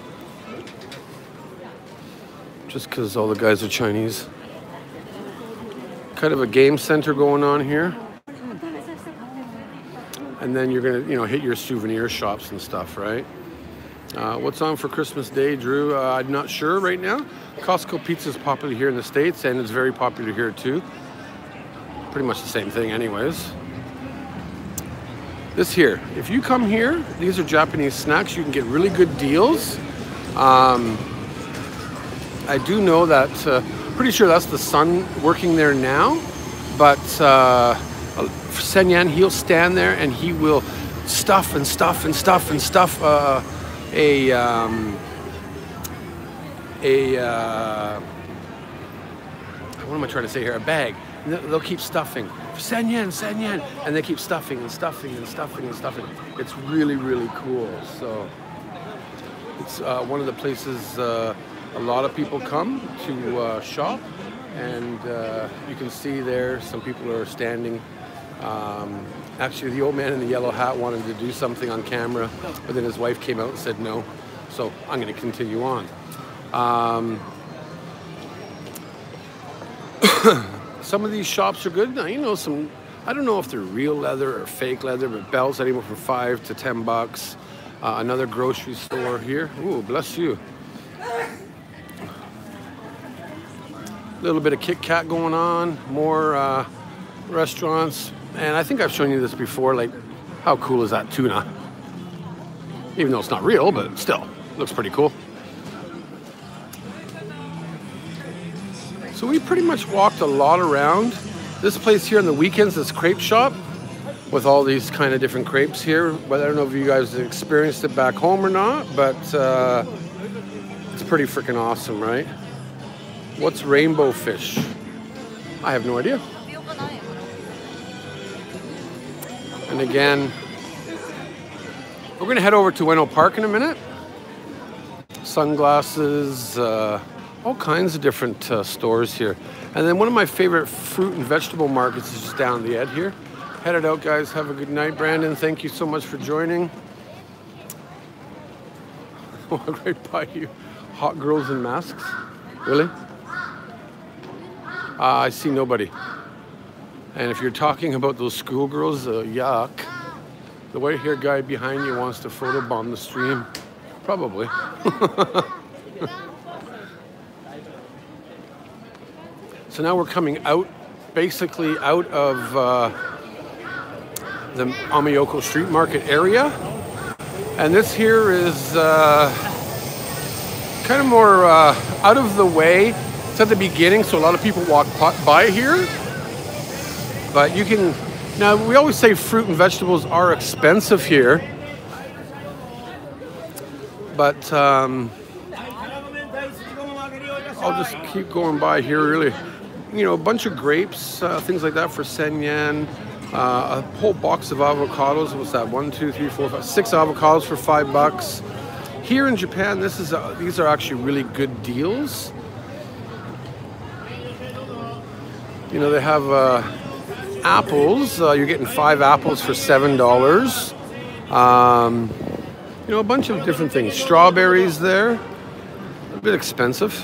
Just because all the guys are Chinese. Kind of a game center going on here. And then you're going to, you know, hit your souvenir shops and stuff, right? Uh, what's on for Christmas Day, Drew? Uh, I'm not sure right now. Costco pizza is popular here in the States, and it's very popular here, too. Pretty much the same thing anyways. This here, if you come here, these are Japanese snacks. You can get really good deals. Um, I do know that, uh, pretty sure that's the son working there now, but uh, Senyan, he'll stand there and he will stuff and stuff and stuff and stuff uh, a, um, a uh, what am I trying to say here, a bag. They'll keep stuffing. Senyen, Senyen. And they keep stuffing and stuffing and stuffing and stuffing. It's really, really cool. So it's uh, one of the places uh, a lot of people come to uh, shop. And uh, you can see there some people are standing. Um, actually, the old man in the yellow hat wanted to do something on camera, but then his wife came out and said no. So I'm going to continue on. Um, Some of these shops are good. Now, you know, some, I don't know if they're real leather or fake leather, but bells anywhere from five to ten bucks. Uh, another grocery store here. Ooh, bless you. A little bit of Kit Kat going on, more uh, restaurants. And I think I've shown you this before, like, how cool is that tuna? Even though it's not real, but still, looks pretty cool. So we pretty much walked a lot around. This place here on the weekends, this crepe shop with all these kind of different crepes here. But I don't know if you guys experienced it back home or not, but uh, it's pretty freaking awesome, right? What's rainbow fish? I have no idea. And again, we're gonna head over to Ueno Park in a minute. Sunglasses, uh, all kinds of different uh, stores here. And then one of my favorite fruit and vegetable markets is just down the end here. Headed out, guys. Have a good night. Brandon, thank you so much for joining. walk right by you. Hot girls in masks? Really? Uh, I see nobody. And if you're talking about those schoolgirls, uh, yuck. The white-haired guy behind you wants to photobomb the stream. Probably. So now we're coming out, basically out of uh, the Ameyoko Street Market area. And this here is uh, kind of more uh, out of the way. It's at the beginning, so a lot of people walk by here. But you can, now we always say fruit and vegetables are expensive here. But um, I'll just keep going by here really. You know, a bunch of grapes, uh, things like that for sen yen. Uh, a whole box of avocados. What's that? One, two, three, four, five, six avocados for five bucks. Here in Japan, this is a, these are actually really good deals. You know, they have uh, apples. Uh, you're getting five apples for seven dollars. Um, you know, a bunch of different things. Strawberries there. A bit expensive,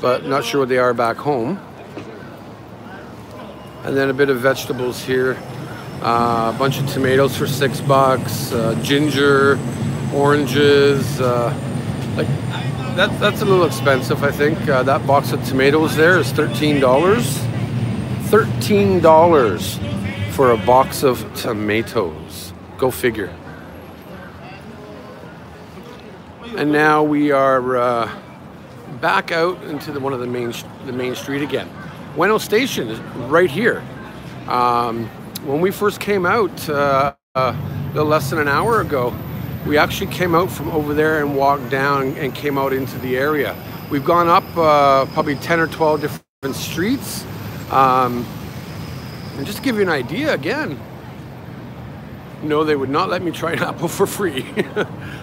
but not sure what they are back home. And then a bit of vegetables here. Uh, a bunch of tomatoes for six bucks. Uh, ginger, oranges. Uh, like that, that's a little expensive, I think. Uh, that box of tomatoes there is thirteen dollars. thirteen dollars for a box of tomatoes. Go figure. And now we are uh, back out into the, one of the main the main street again. Ueno Station is right here. Um, when we first came out uh, uh, less than an hour ago, we actually came out from over there and walked down and came out into the area. We've gone up uh, probably ten or twelve different streets. Um, and just to give you an idea again, no, they would not let me try an apple for free.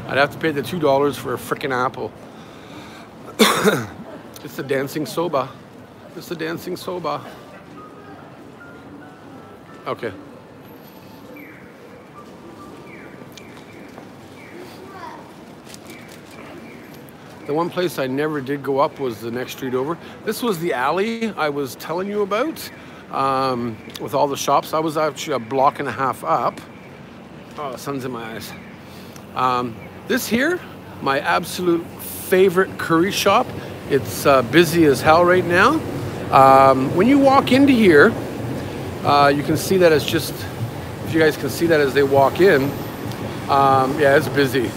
I'd have to pay the two dollars for a frickin' apple. It's the dancing soba. It's the dancing soba. Okay. The one place I never did go up was the next street over. This was the alley I was telling you about um, with all the shops. I was actually a block and a half up. Oh, the sun's in my eyes. Um, this here, my absolute favorite curry shop. It's uh, busy as hell right now. Um, when you walk into here, uh, you can see that it's just, if you guys can see that as they walk in, um, yeah, it's busy.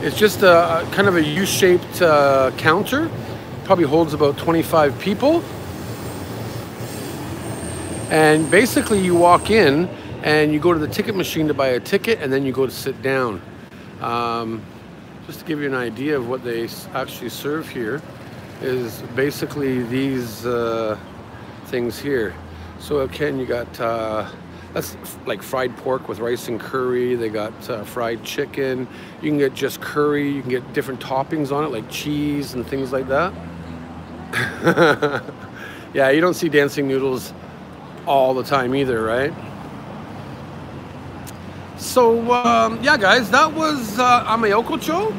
It's just a, a kind of a U-shaped uh, counter. Probably holds about twenty-five people. And basically you walk in and you go to the ticket machine to buy a ticket and then you go to sit down. Um, just to give you an idea of what they actually serve here is basically these uh, things here. So again, you got, uh, that's like fried pork with rice and curry. They got uh, fried chicken. You can get just curry. You can get different toppings on it, like cheese and things like that. Yeah, you don't see dancing noodles all the time either, right? So, um, yeah, guys, that was uh, Ameyokocho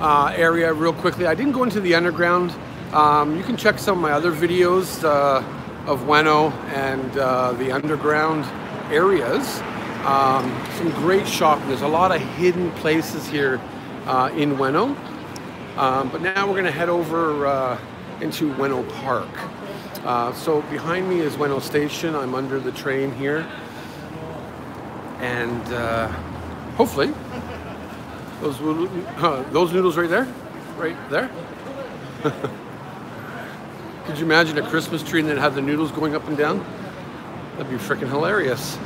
uh, area real quickly. I didn't go into the underground. Um, you can check some of my other videos uh, of Ueno and uh, the underground areas. Um, some great shopping. There's a lot of hidden places here uh, in Ueno. Um, but now we're going to head over uh, into Ueno Park. Uh, so behind me is Ueno Station. I'm under the train here. And uh, hopefully, those, uh, those noodles right there, right there. Could you imagine a Christmas tree and then have the noodles going up and down? That'd be freaking hilarious.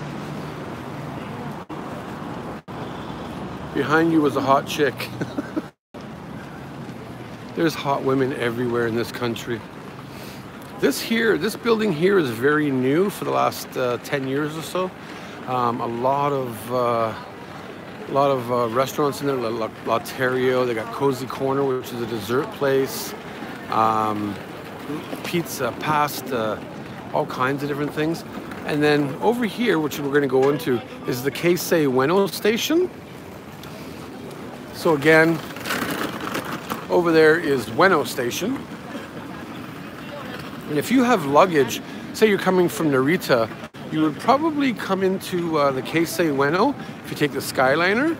Behind you was a hot chick. There's hot women everywhere in this country. This here, this building here is very new for the last uh, ten years or so. Um, a lot of uh, a lot of uh, restaurants in there, like L'Oterio. They got Cozy Corner, which is a dessert place. Um, pizza, pasta, all kinds of different things. And then over here, which we're going to go into, is the Keisei Ueno Station. So again, over there is Ueno Station. And if you have luggage, say you're coming from Narita, you would probably come into uh, the Keisei Ueno if you take the Skyliner,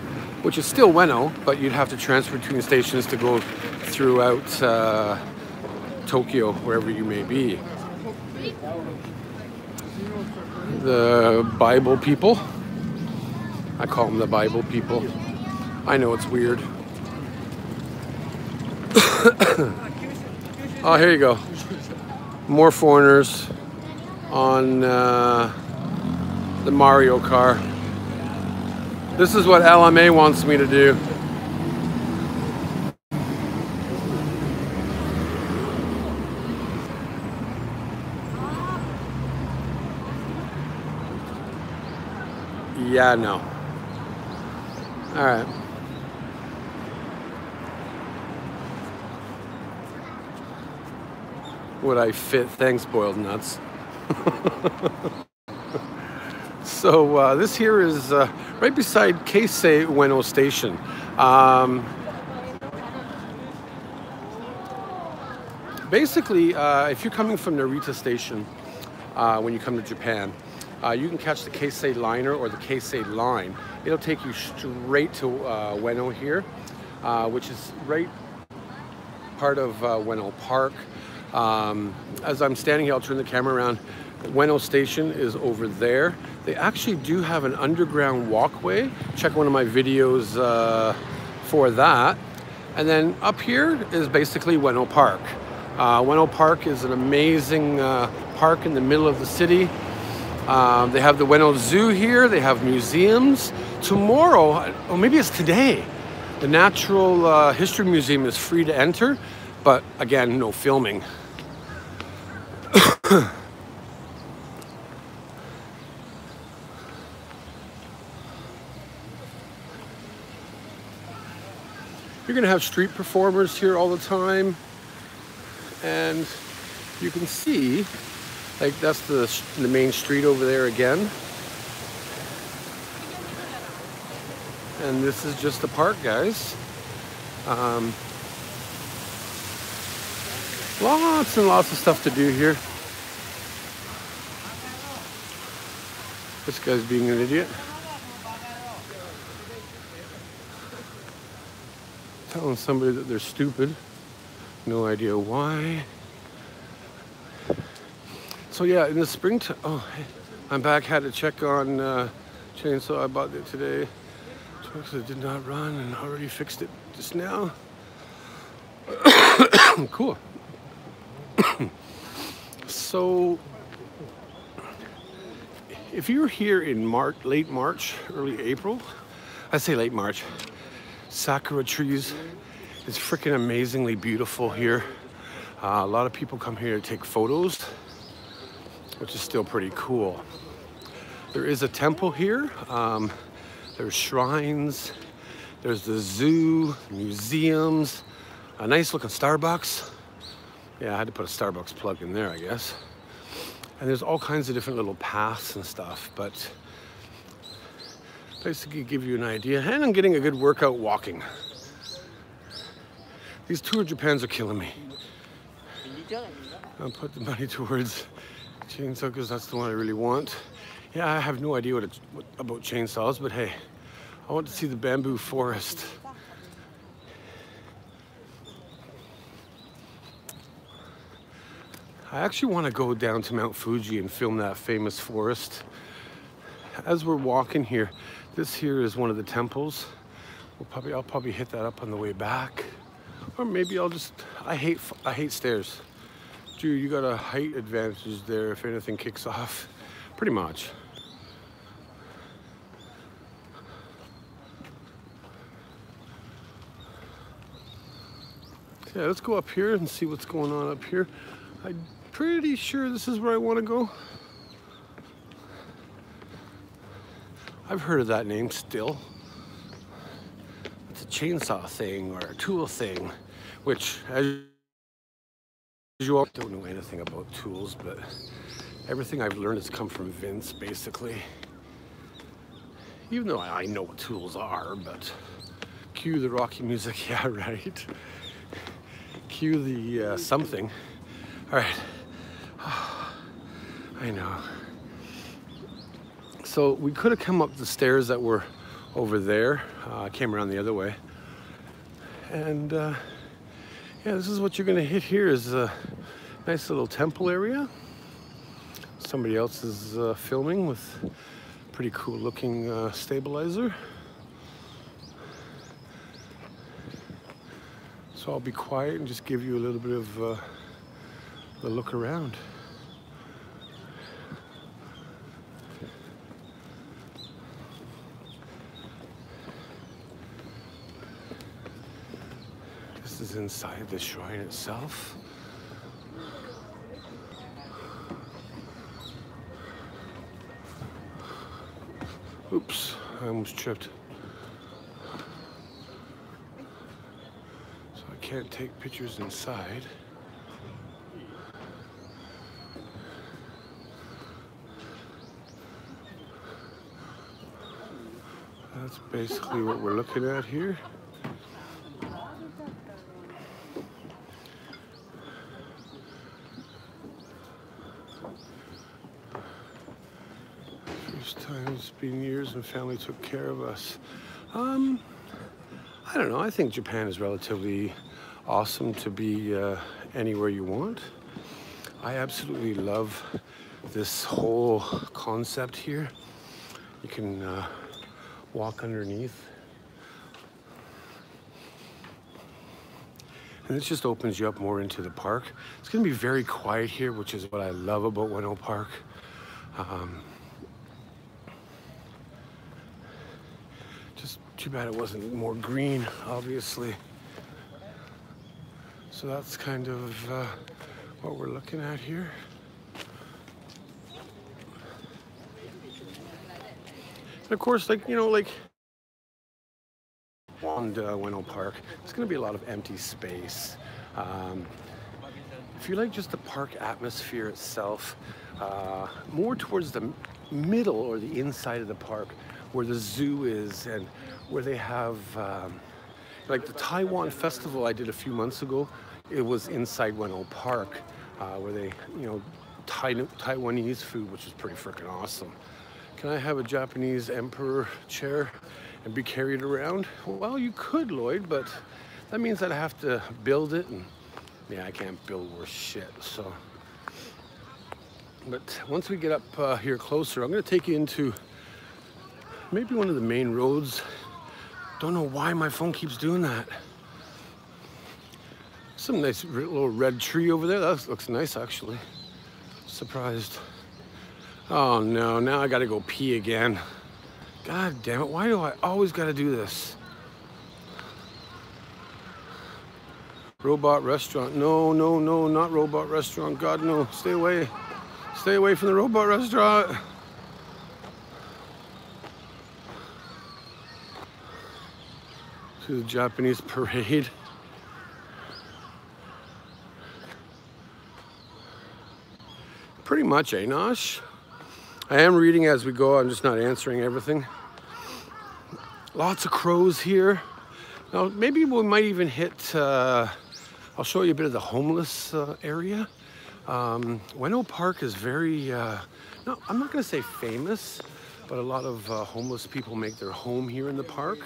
which is still Ueno, but you'd have to transfer between stations to go throughout uh, Tokyo, wherever you may be. The Bible people. I call them the Bible people. I know it's weird. Oh, here you go. More foreigners on uh, the Mario car. This is what L M A wants me to do. Yeah, no. All right. Would I fit? Thanks, boiled nuts. So uh, this here is uh, right beside Keisei Ueno Station. Um, basically, uh, if you're coming from Narita Station, uh, when you come to Japan, Uh, you can catch the Keisei Liner or the Keisei Line. It'll take you straight to uh, Ueno here, uh, which is right part of uh, Ueno Park. Um, as I'm standing here, I'll turn the camera around. Ueno Station is over there. They actually do have an underground walkway. Check one of my videos uh, for that. And then up here is basically Ueno Park. Uh, Ueno Park is an amazing uh, park in the middle of the city. Um, they have the Ueno Zoo here. They have museums. Tomorrow, or maybe it's today, the Natural uh, History Museum is free to enter, but again, no filming. You're going to have street performers here all the time, and you can see like that's the, the main street over there again. And this is just the park, guys. Um, lots and lots of stuff to do here. This guy's being an idiot. Telling somebody that they're stupid. No idea why. So yeah, in the springtime, oh, I'm back, had to check on uh, chainsaw I bought it today. It did not run and already fixed it just now. Cool. So, if you're here in March, late March, early April, I say late March, sakura trees is freaking amazingly beautiful here. Uh, a lot of people come here to take photos, which is still pretty cool. There is a temple here. Um, there's shrines. There's the zoo, museums, a nice looking Starbucks. Yeah, I had to put a Starbucks plug in there, I guess. And there's all kinds of different little paths and stuff, but basically give you an idea. And I'm getting a good workout walking. These Tour Japans are killing me. I'll put the money towards chainsaw, because that's the one I really want. Yeah, I have no idea what, it's, what about chainsaws, but hey, I want to see the bamboo forest. I actually want to go down to Mount Fuji and film that famous forest. As we're walking here, this here is one of the temples. We'll probably, I'll probably hit that up on the way back, or maybe I'll just. I hate I hate stairs. Dude, you got a height advantage there if anything kicks off, pretty much. Yeah, let's go up here and see what's going on up here. I'm pretty sure this is where I want to go. I've heard of that name still. It's a chainsaw thing or a tool thing, which as you all don't know anything about tools, but everything I've learned has come from Vince, basically. Even though I know what tools are, but cue the Rocky music. Yeah, right. Cue the uh, something. All right. Oh, I know. So we could have come up the stairs that were over there. I uh, came around the other way. And uh, yeah, this is what you're gonna hit here is a nice little temple area. Somebody else is uh, filming with pretty cool looking uh, stabilizer. So I'll be quiet and just give you a little bit of uh, the look around. This is inside the shrine itself. Oops, I almost tripped. So I can't take pictures inside. That's basically what we're looking at here. Been years and family took care of us. Um, I don't know. I think Japan is relatively awesome to be uh, anywhere you want. I absolutely love this whole concept here. You can uh, walk underneath. And this just opens you up more into the park. It's going to be very quiet here, which is what I love about Ueno Park. Um, Too bad it wasn't more green, obviously. So that's kind of uh, what we're looking at here. And of course, like, you know, like on uh, Ueno Park, it's gonna be a lot of empty space. Um, if you like just the park atmosphere itself, uh, more towards the middle or the inside of the park, where the zoo is and where they have, um, like the Taiwan festival I did a few months ago, it was inside Ueno Park, uh, where they, you know, Thai, Taiwanese food, which is pretty freaking awesome. Can I have a Japanese emperor chair and be carried around? Well, you could, Lloyd, but that means I'd have to build it, and yeah, I can't build worse shit, so. But once we get up uh, here closer, I'm gonna take you into maybe one of the main roads. Don't know why my phone keeps doing that. Some nice little red tree over there. That looks nice, actually. Surprised. Oh no, now I gotta go pee again. God damn it, why do I always gotta do this? Robot restaurant. No, no, no, not robot restaurant. God, no, stay away. Stay away from the robot restaurant. The Japanese parade. Pretty much, eh, Nosh? I am reading as we go, I'm just not answering everything. Lots of crows here. Now, maybe we might even hit, uh, I'll show you a bit of the homeless uh, area. Um, Ueno Park is very, uh, no, I'm not gonna say famous, but a lot of uh, homeless people make their home here in the park.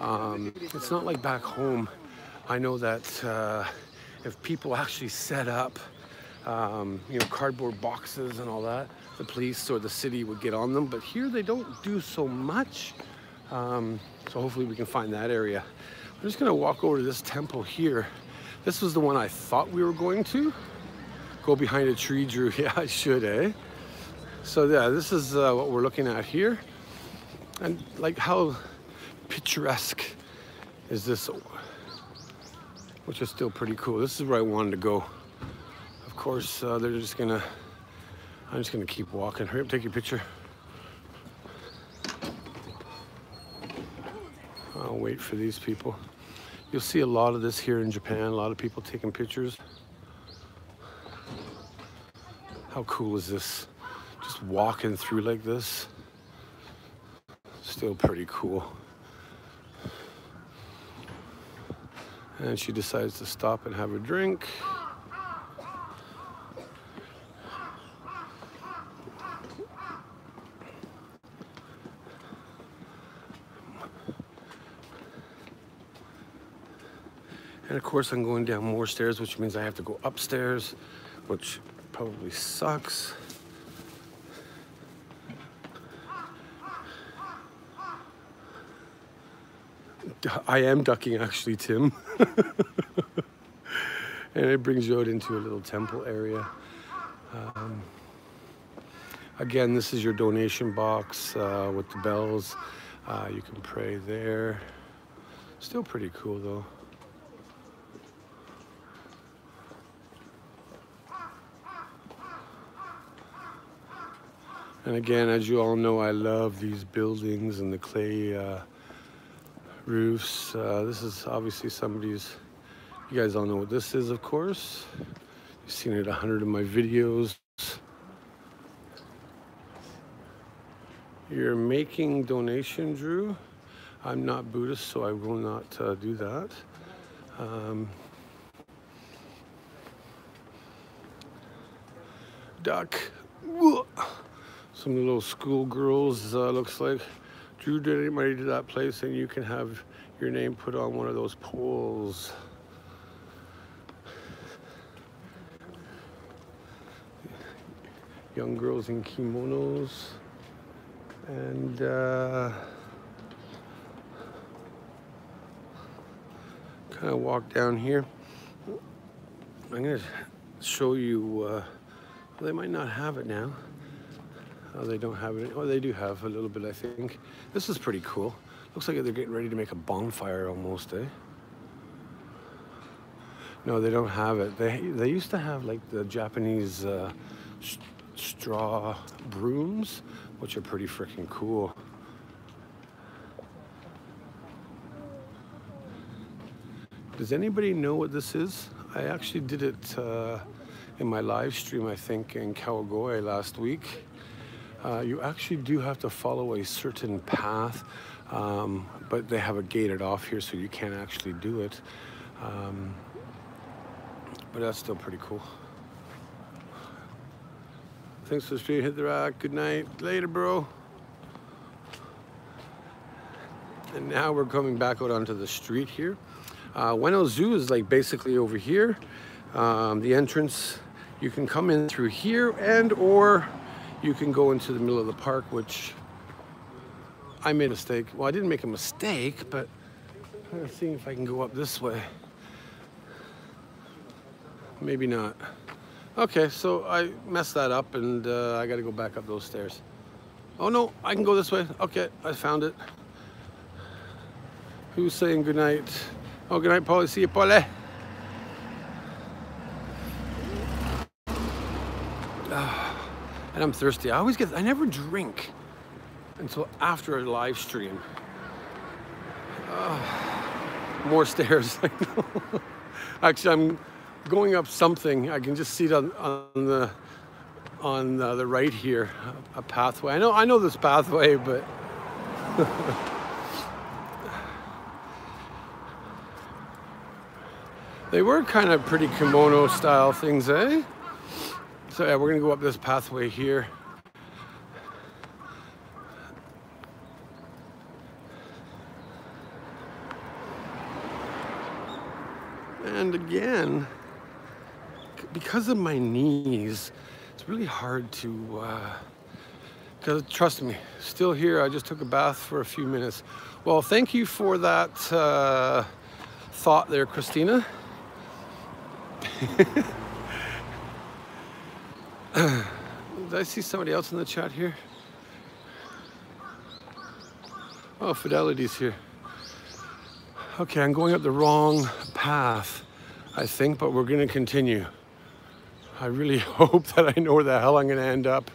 Um, it's not like back home. I know that uh, if people actually set up, um, you know, cardboard boxes and all that, the police or the city would get on them. But here they don't do so much. Um, so hopefully we can find that area. I'm just gonna walk over to this temple here. This was the one I thought we were going to. Go behind a tree, Drew. Yeah, I should, eh? So yeah, this is uh, what we're looking at here. And like how picturesque is this, which is still pretty cool. This is where I wanted to go. Of course, uh, they're just gonna, I'm just gonna keep walking. Hurry up, take your picture. I'll wait for these people. You'll see a lot of this here in Japan, a lot of people taking pictures. How cool is this? Just walking through like this. Still pretty cool. And she decides to stop and have a drink. And of course I'm going down more stairs, which means I have to go upstairs, which probably sucks. I am ducking actually, Tim. And it brings you out into a little temple area. Um, again, this is your donation box uh, with the bells. Uh, you can pray there. Still pretty cool though. And again, as you all know, I love these buildings and the clay uh, roofs. Uh, this is obviously somebody's, you guys all know what this is, of course. You've seen it a hundred of my videos. You're making donation, Drew. I'm not Buddhist, so I will not uh, do that. Um, duck. Whoa. Some little schoolgirls, uh, looks like. Drew, did anybody to that place, and you can have your name put on one of those polls. Young girls in kimonos. And uh, kind of walk down here. I'm gonna show you, uh, they might not have it now. Oh, they don't have it. Oh, they do have a little bit, I think. This is pretty cool. Looks like they're getting ready to make a bonfire almost, eh? No, they don't have it. They they used to have like the Japanese uh, sh straw brooms, which are pretty freaking cool. Does anybody know what this is? I actually did it uh, in my live stream, I think, in Kawagoe last week. Uh, you actually do have to follow a certain path, um, but they have it gated off here, so you can't actually do it. Um, but that's still pretty cool. Thanks for the stream. Hit the rock. Good night. Later, bro. And now we're coming back out onto the street here. Uh, Ueno Zoo is like basically over here. Um, the entrance, you can come in through here and or... you can go into the middle of the park, which I made a mistake. Well, I didn't make a mistake, but I'm seeing if I can go up this way. Maybe not. Okay, so I messed that up, and uh, I got to go back up those stairs. Oh, no, I can go this way. Okay, I found it. Who's saying goodnight? Oh, goodnight, Polly. See you, Polly. And I'm thirsty. I always get, I never drink until after a live stream. Oh, more stairs. Actually, I'm going up something. I can just see it on, on the on the, the right here, a pathway. I know, I know this pathway, but they were kind of pretty kimono style things, eh? So yeah, we're gonna go up this pathway here. And again, because of my knees, it's really hard to, uh, 'cause trust me, still here, I just took a bath for a few minutes. Well, thank you for that uh, thought there, Christina. Did I see somebody else in the chat here? Oh, Fidelity's here. Okay, I'm going up the wrong path, I think, but we're going to continue. I really hope that I know where the hell I'm going to end up.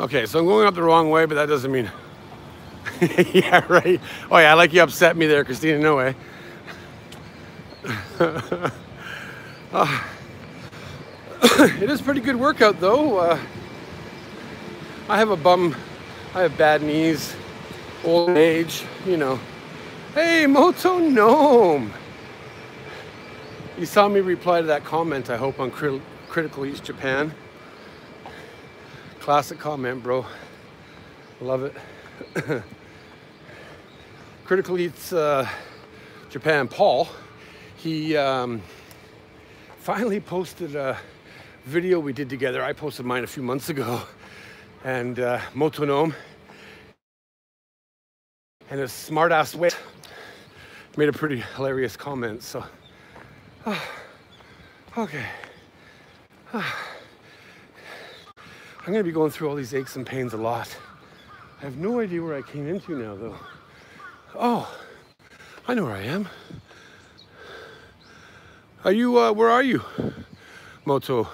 Okay, so I'm going up the wrong way, but that doesn't mean... Yeah, right. Oh, yeah, like you upset me there, Christina. No way. uh, it is pretty good workout though. uh, I have a bum I have bad knees, old age, you know. Hey, Motonome! You saw me reply to that comment, I hope, on Crit Critical East Japan. Classic comment, bro. Love it. Critical East uh, Japan, Paul, he um, finally posted a video we did together. I posted mine a few months ago. And uh, Motonome and his smart-ass way made a pretty hilarious comment, so. Oh, okay. Oh. I'm gonna be going through all these aches and pains a lot. I have no idea where I came into now, though. Oh, I know where I am. Are you, uh, where are you, Moto?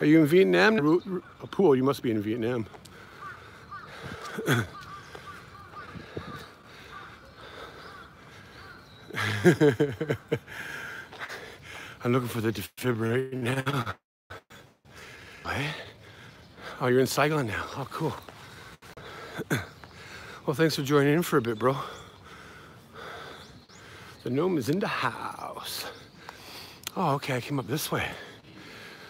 Are you in Vietnam? Apuo, you must be in Vietnam. I'm looking for the defibrillator right now. What? Oh, you're in Saigon now. Oh, cool. Well, thanks for joining in for a bit, bro. The gnome is in the house. Oh, okay, I came up this way.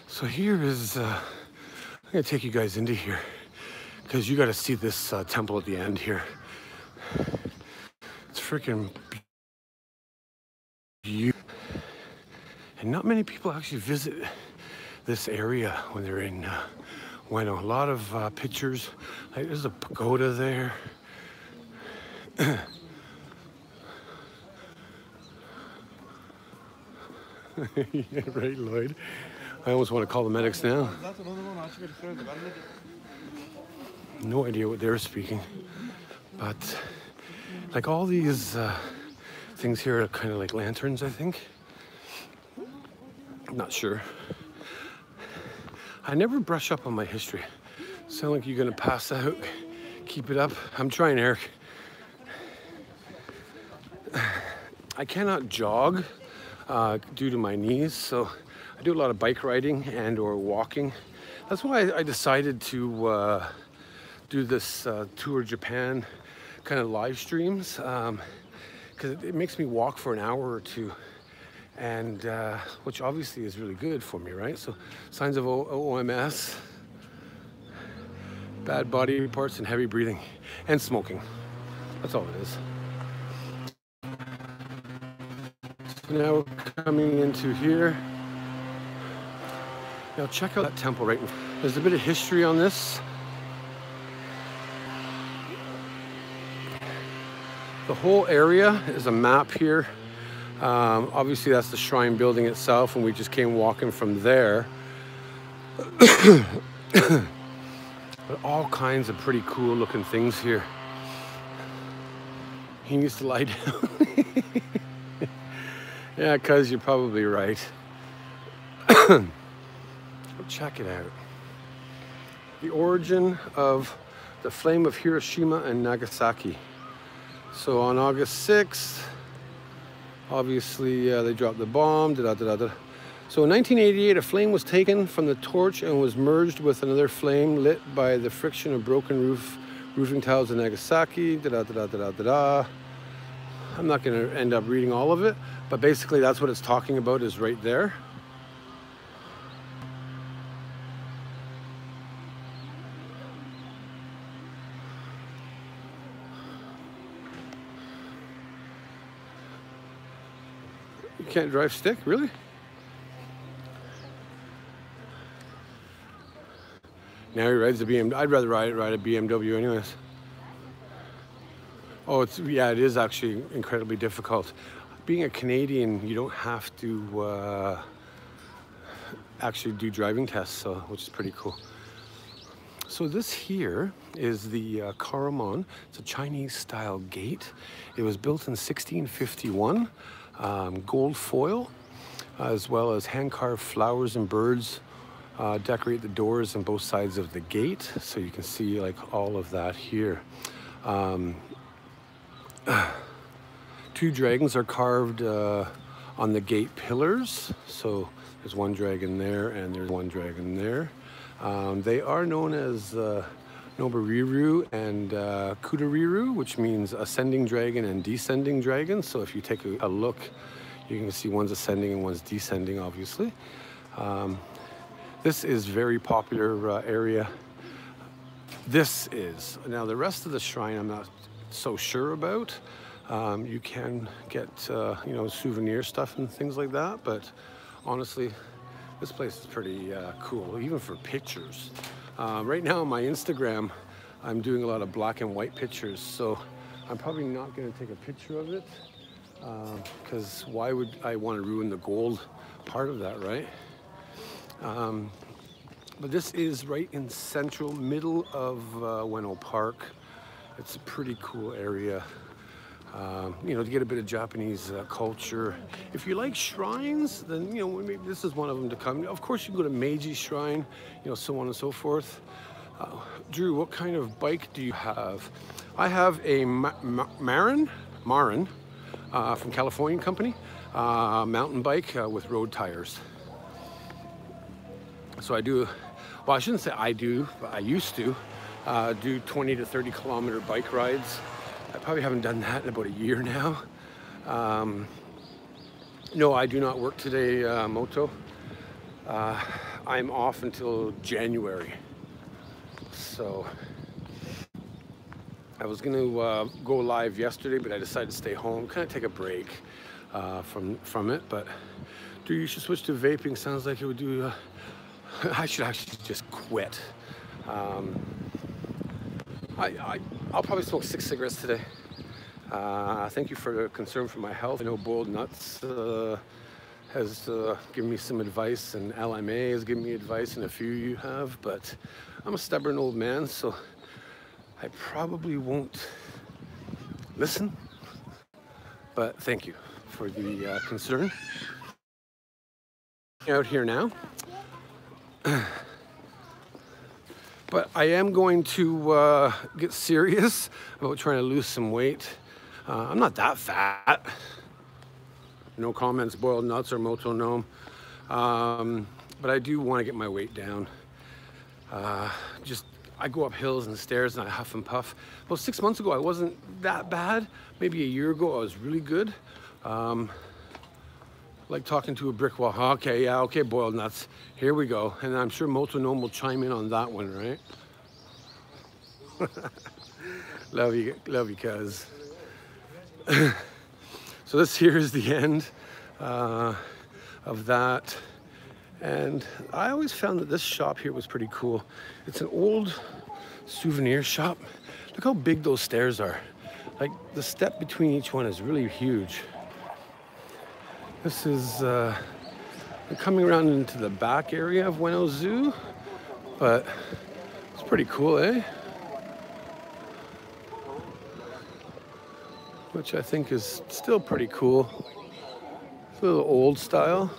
So here is, uh, I'm gonna take you guys into here, because you gotta see this uh, temple at the end here. It's freaking beautiful. And not many people actually visit this area when they're in uh, Ueno. A lot of uh, pictures, like there's a pagoda there. Yeah, right, Lloyd. I almost want to call the medics now. No idea what they're speaking. But like all these uh, things here are kind of like lanterns, I think. I'm not sure. I never brush up on my history. Sound like you're gonna pass out. Keep it up. I'm trying, Eric. I cannot jog uh, due to my knees, so I do a lot of bike riding and or walking. That's why I decided to uh, do this uh, Tour Japan kind of live streams, um, because it, it makes me walk for an hour or two, and uh, which obviously is really good for me, right? So signs of O M S, bad body parts, and heavy breathing and smoking. That's all it is. So now we're coming into here. Now check out that temple right in front. There's a bit of history on this. The whole area is a map here. Um, obviously that's the shrine building itself, and we just came walking from there. But all kinds of pretty cool looking things here. He needs to lie down. Yeah, cuz you're probably right. Check it out. The origin of the flame of Hiroshima and Nagasaki. So on August sixth, obviously uh, they dropped the bomb. Da, da, da, da. So in nineteen eighty-eight, a flame was taken from the torch and was merged with another flame lit by the friction of broken roof, roofing tiles in Nagasaki. Da, da, da, da, da, da. I'm not going to end up reading all of it, but basically that's what it's talking about, is right there. Can't drive stick, really? Now he rides a B M W. I'd rather ride, ride a B M W anyways. Oh, it's, yeah, it is actually incredibly difficult. Being a Canadian, you don't have to uh, actually do driving tests, so, which is pretty cool. So this here is the uh, Karamon. It's a Chinese-style gate. It was built in sixteen fifty-one. Um, gold foil, uh, as well as hand-carved flowers and birds uh, decorate the doors on both sides of the gate, so you can see like all of that here. Um, two dragons are carved uh, on the gate pillars, so there's one dragon there and there's one dragon there. Um, they are known as uh, Nobariru and uh, Kudariru, which means ascending dragon and descending dragon. So if you take a, a look, you can see one's ascending and one's descending, obviously. Um, this is very popular uh, area. This is. Now the rest of the shrine I'm not so sure about. Um, you can get, uh, you know, souvenir stuff and things like that, but honestly, this place is pretty uh, cool, even for pictures. Uh, right now on my Instagram, I'm doing a lot of black and white pictures, so I'm probably not going to take a picture of it, because uh, why would I want to ruin the gold part of that, right? Um, but this is right in central, middle of uh, Ueno Park. It's a pretty cool area. Um, you know, to get a bit of Japanese uh, culture. If you like shrines, then, you know, maybe this is one of them to come. Of course, you can go to Meiji Shrine, you know, so on and so forth. Uh, Drew, what kind of bike do you have? I have a Ma Ma Marin, Marin uh, from Californian company, uh, mountain bike uh, with road tires. So I do, well, I shouldn't say I do, but I used to uh, do twenty to thirty kilometer bike rides. I probably haven't done that in about a year now. Um, no, I do not work today, uh, Moto. Uh, I'm off until January. So I was going to uh, go live yesterday, but I decided to stay home, kind of take a break uh, from from it. But dude, you should switch to vaping. Sounds like it would do. Uh, I should actually just quit. Um, I. I I'll probably smoke six cigarettes today. Uh, thank you for the concern for my health. I know Boiled Nuts uh, has uh, given me some advice, and L M A has given me advice, and a few you have, but I'm a stubborn old man, so I probably won't listen. But thank you for the uh, concern. Out here now. But I am going to uh, get serious about trying to lose some weight. Uh, I'm not that fat. No comments, Boiled Nuts or Motonome. Um, but I do want to get my weight down. Uh, just, I go up hills and stairs and I huff and puff. Well, six months ago, I wasn't that bad. Maybe a year ago, I was really good. Um, like talking to a brick wall. Okay, yeah, okay, Boiled Nuts. Here we go. And I'm sure Motonome will chime in on that one, right? Love you, love you, cuz. So this here is the end uh, of that. And I always found that this shop here was pretty cool. It's an old souvenir shop. Look how big those stairs are. Like the step between each one is really huge. This is uh, coming around into the back area of Ueno Zoo, but it's pretty cool, eh? Which I think is still pretty cool. It's a little old style,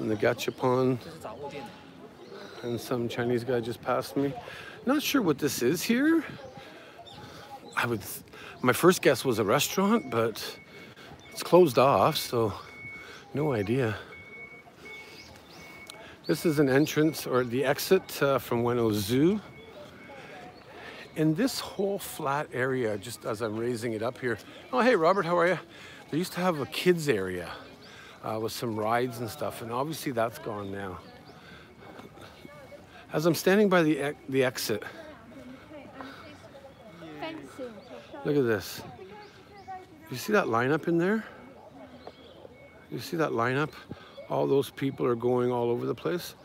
and the gachapon, and some Chinese guy just passed me. Not sure what this is here. I would, my first guess was a restaurant, but it's closed off, so. No idea. This is an entrance or the exit uh, from Ueno Zoo. In this whole flat area, just as I'm raising it up here. Oh, hey, Robert, how are you? They used to have a kids area uh, with some rides and stuff, and obviously that's gone now. As I'm standing by the, e the exit, look at this. You see that lineup in there? You see that lineup? All those people are going all over the place.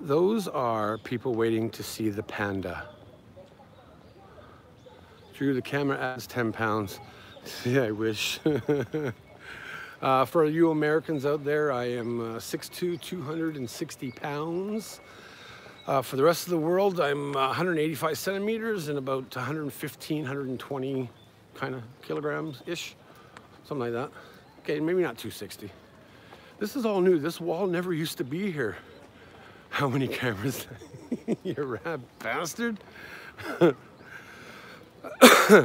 Those are people waiting to see the panda. Drew, the camera adds ten pounds. Yeah, I wish. uh, for you Americans out there, I am uh, six foot two, two hundred sixty pounds. Uh, for the rest of the world, I'm uh, one hundred eighty-five centimeters and about one hundred fifteen, one hundred twenty kind of kilograms-ish, something like that. Okay, maybe not two sixty. This is all new. This wall never used to be here. How many cameras? You rat bastard.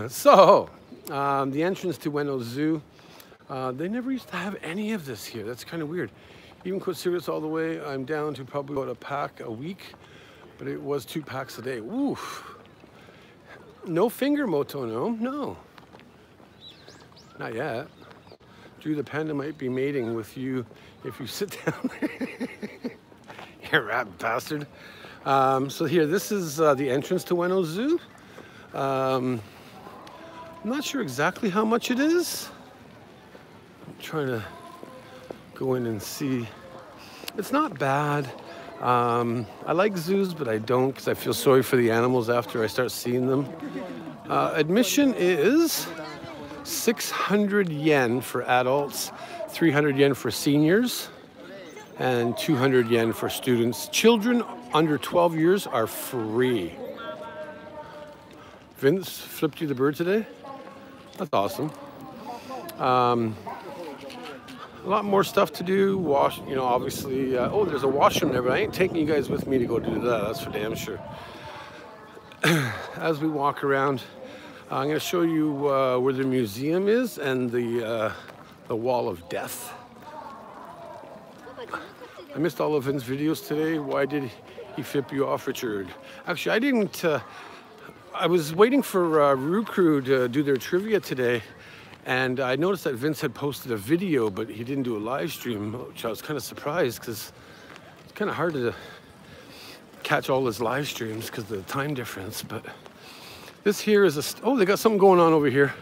So, um, the entrance to Ueno Zoo, uh, they never used to have any of this here. That's kind of weird. Even Kotsurius all the way, I'm down to probably about a pack a week, but it was two packs a day. Oof. No finger motono, no. Not yet. Drew the panda might be mating with you if you sit down. You rat bastard. Um, so here, this is uh, the entrance to Ueno Zoo. Um, I'm not sure exactly how much it is. I'm trying to go in and see. It's not bad. Um, I like zoos, but I don't because I feel sorry for the animals after I start seeing them. Uh, admission is six hundred yen for adults, three hundred yen for seniors, and two hundred yen for students. Children under twelve years are free. Vince flipped you the bird today? That's awesome. Um, a lot more stuff to do. Wash, you know, obviously. Uh, oh, there's a washroom there, but I ain't taking you guys with me to go do that. That's for damn sure. As we walk around, uh, I'm going to show you uh, where the museum is and the uh, the Wall of Death. I missed all of Vince's videos today. Why did he flip you off, Richard? Actually, I didn't. Uh, I was waiting for uh, Roo Crew to do their trivia today, and I noticed that Vince had posted a video, but he didn't do a live stream, which I was kind of surprised because it's kind of hard to catch all his live streams because of the time difference. But this here is a st oh, they got something going on over here.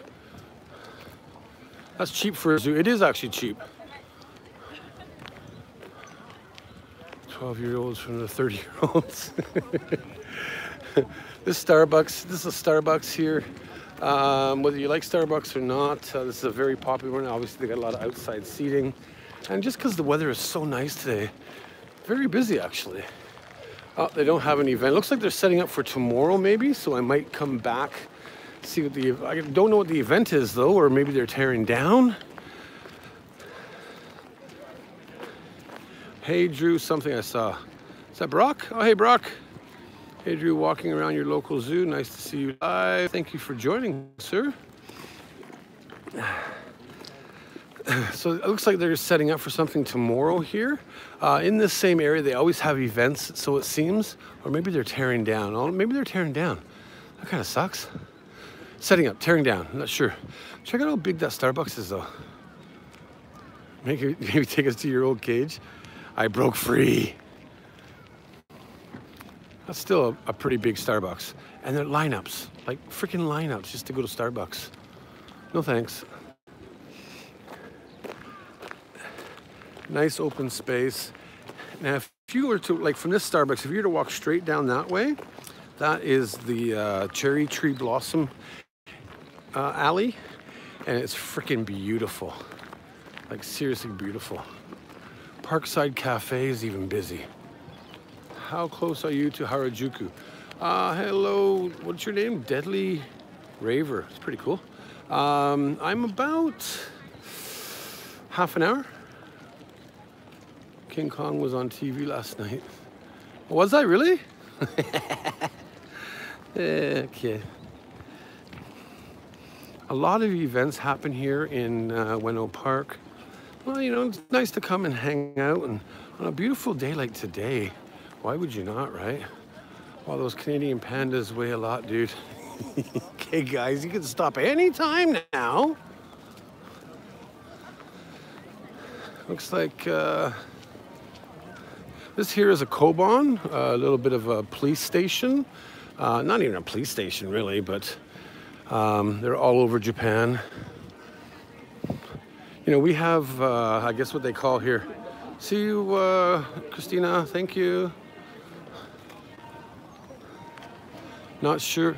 That's cheap for a zoo. It is actually cheap. twelve-year-olds from the thirty-year-olds. This Starbucks, this is a Starbucks here. Um, whether you like Starbucks or not, uh, this is a very popular one. Obviously, they got a lot of outside seating. And just because the weather is so nice today, very busy, actually. Oh, they don't have an event. Looks like they're setting up for tomorrow, maybe, so I might come back, see what the... I don't know what the event is, though, or maybe they're tearing down. Hey, Drew, something I saw. Is that Brock? Oh, hey, Brock. Hey Drew, walking around your local zoo. Nice to see you live. Thank you for joining, sir. So it looks like they're setting up for something tomorrow here. Uh, in this same area, they always have events, so it seems. Or maybe they're tearing down. Oh, maybe they're tearing down. That kind of sucks. Setting up, tearing down. I'm not sure. Check out how big that Starbucks is, though. Maybe, maybe take us to your old cage. I broke free. That's still a, a pretty big Starbucks. And they're lineups, like freaking lineups just to go to Starbucks. No thanks. Nice open space. Now, if you were to, like from this Starbucks, if you were to walk straight down that way, that is the uh, Cherry Tree Blossom uh, Alley. And it's freaking beautiful. Like seriously beautiful. Parkside Cafe is even busy. How close are you to Harajuku? Uh, hello, what's your name? Deadly Raver. It's pretty cool. Um, I'm about half an hour. King Kong was on T V last night. Was I really? Okay. A lot of events happen here in uh, Ueno Park. Well, you know, it's nice to come and hang out, and on a beautiful day like today. Why would you not, right? All those Canadian pandas weigh a lot, dude. Okay, guys, you can stop anytime now. Looks like uh, this here is a Kobon, a little bit of a police station. Uh, not even a police station, really, but um, they're all over Japan. You know, we have, uh, I guess what they call here. See you, uh, Christina, thank you. Not sure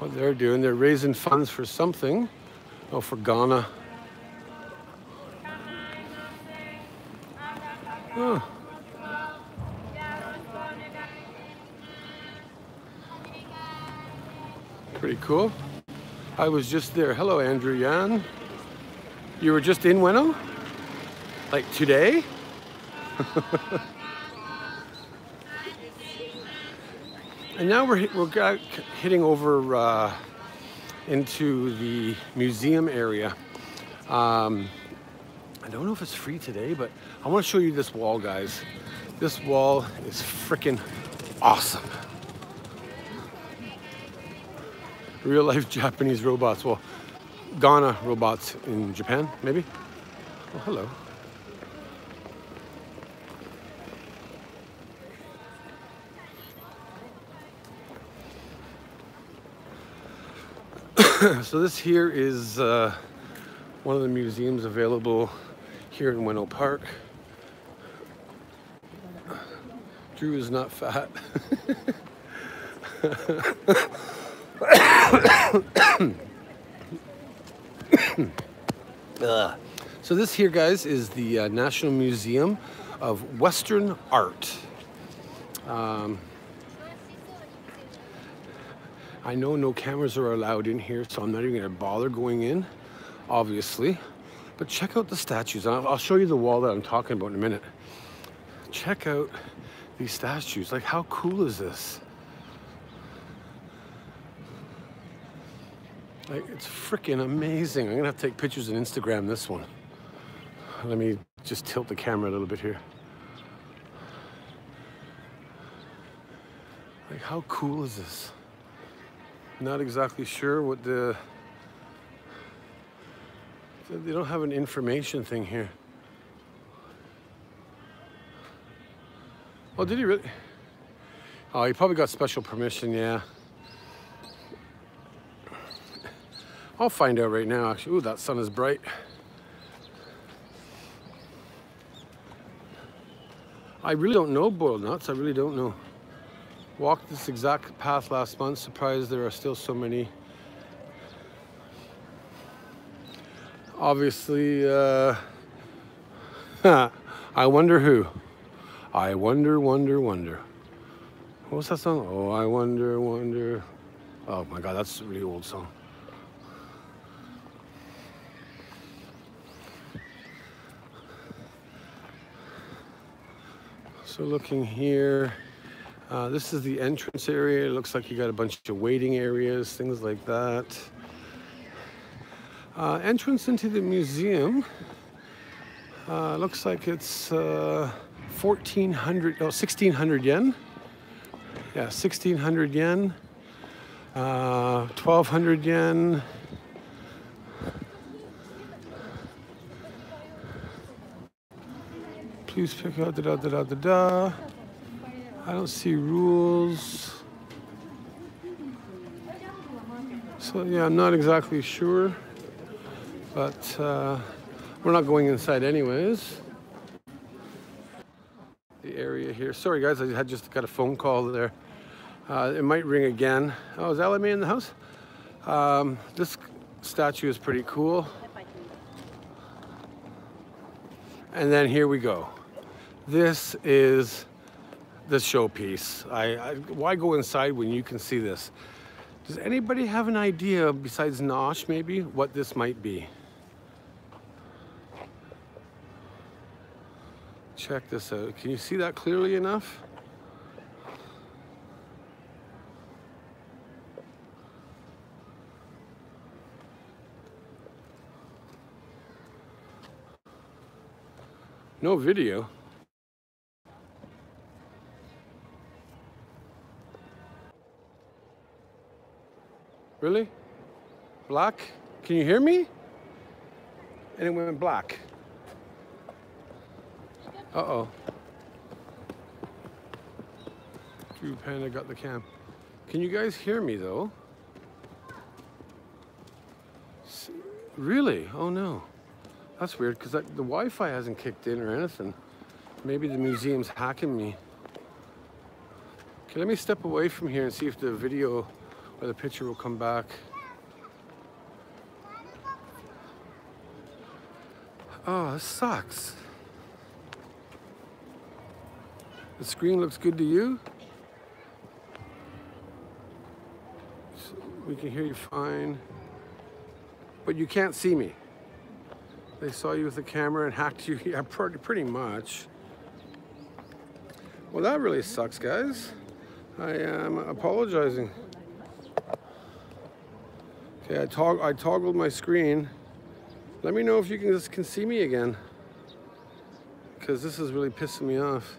what they're doing. They're raising funds for something. Oh, for Ghana. Oh. Pretty cool. I was just there. Hello, Andrew Yan. You were just in Ueno? Like today? And now we're, we're hitting over uh, into the museum area. Um, I don't know if it's free today, but I want to show you this wall, guys. This wall is freaking awesome. real-life Japanese robots. Well, Ghana robots in Japan, maybe? Oh, hello. So this here is uh, one of the museums available here in Ueno Park. Drew is not fat. uh, so this here, guys, is the uh, National Museum of Western Art. Um, I know no cameras are allowed in here, so I'm not even going to bother going in, obviously. But check out the statues. I'll, I'll show you the wall that I'm talking about in a minute. Check out these statues. Like, how cool is this? Like, it's freaking amazing. I'm going to have to take pictures and Instagram this one. Let me just tilt the camera a little bit here. Like, how cool is this? Not exactly sure what the... They don't have an information thing here. Oh, did he really? Oh, he probably got special permission, yeah. I'll find out right now, actually. Ooh, that sun is bright. I really don't know boiled nuts. I really don't know. Walked this exact path last month. Surprised there are still so many. Obviously, uh, I wonder who. I wonder, wonder, wonder. What was that song? Oh, I wonder, wonder. Oh my God, that's a really old song. So looking here. Uh, this is the entrance area. It looks like you got a bunch of waiting areas, things like that. Uh, entrance into the museum. Uh, looks like it's uh, fourteen hundred, no, sixteen hundred yen. Yeah, sixteen hundred yen, uh, twelve hundred yen. Please pick out da da da da da. I don't see rules. So yeah, I'm not exactly sure, but uh, we're not going inside anyways. The area here. Sorry guys, I had just got a phone call there. Uh, it might ring again. Oh, is L M A in the house? Um, this statue is pretty cool. And then here we go. This is the showpiece. I, I why go inside when you can see this? Does anybody have an idea besides Nosh maybe what this might be? Check this out. Can you see that clearly enough? No video. Really? Black? Can you hear me? And it went black. Uh-oh. Drew Panda got the cam. Can you guys hear me though? Really? Oh no. That's weird because the Wi-Fi hasn't kicked in or anything. Maybe the museum's hacking me. Okay, let me step away from here and see if the video or the picture will come back. Oh, this sucks. The screen looks good to you? So we can hear you fine. But you can't see me. They saw you with the camera and hacked you. Yeah, pretty much. Well, that really sucks, guys. I am apologizing. Yeah, I, tog I toggled my screen. Let me know if you can, just can see me again, because this is really pissing me off.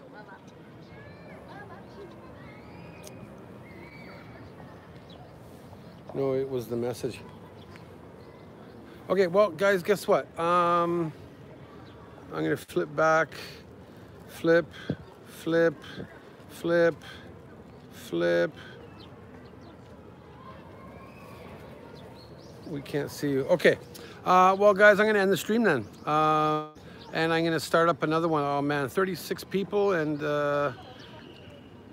No, it was the message. Okay, well, guys, guess what? Um, I'm gonna flip back, flip, flip, flip, flip. We can't see you. Okay. Uh, well, guys, I'm gonna end the stream then, uh, and I'm gonna start up another one. Oh man, thirty-six people, and uh,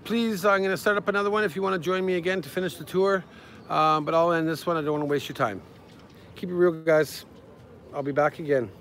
please, I'm gonna start up another one if you want to join me again to finish the tour. Um, but I'll end this one. I don't want to waste your time. Keep it real, guys. I'll be back again.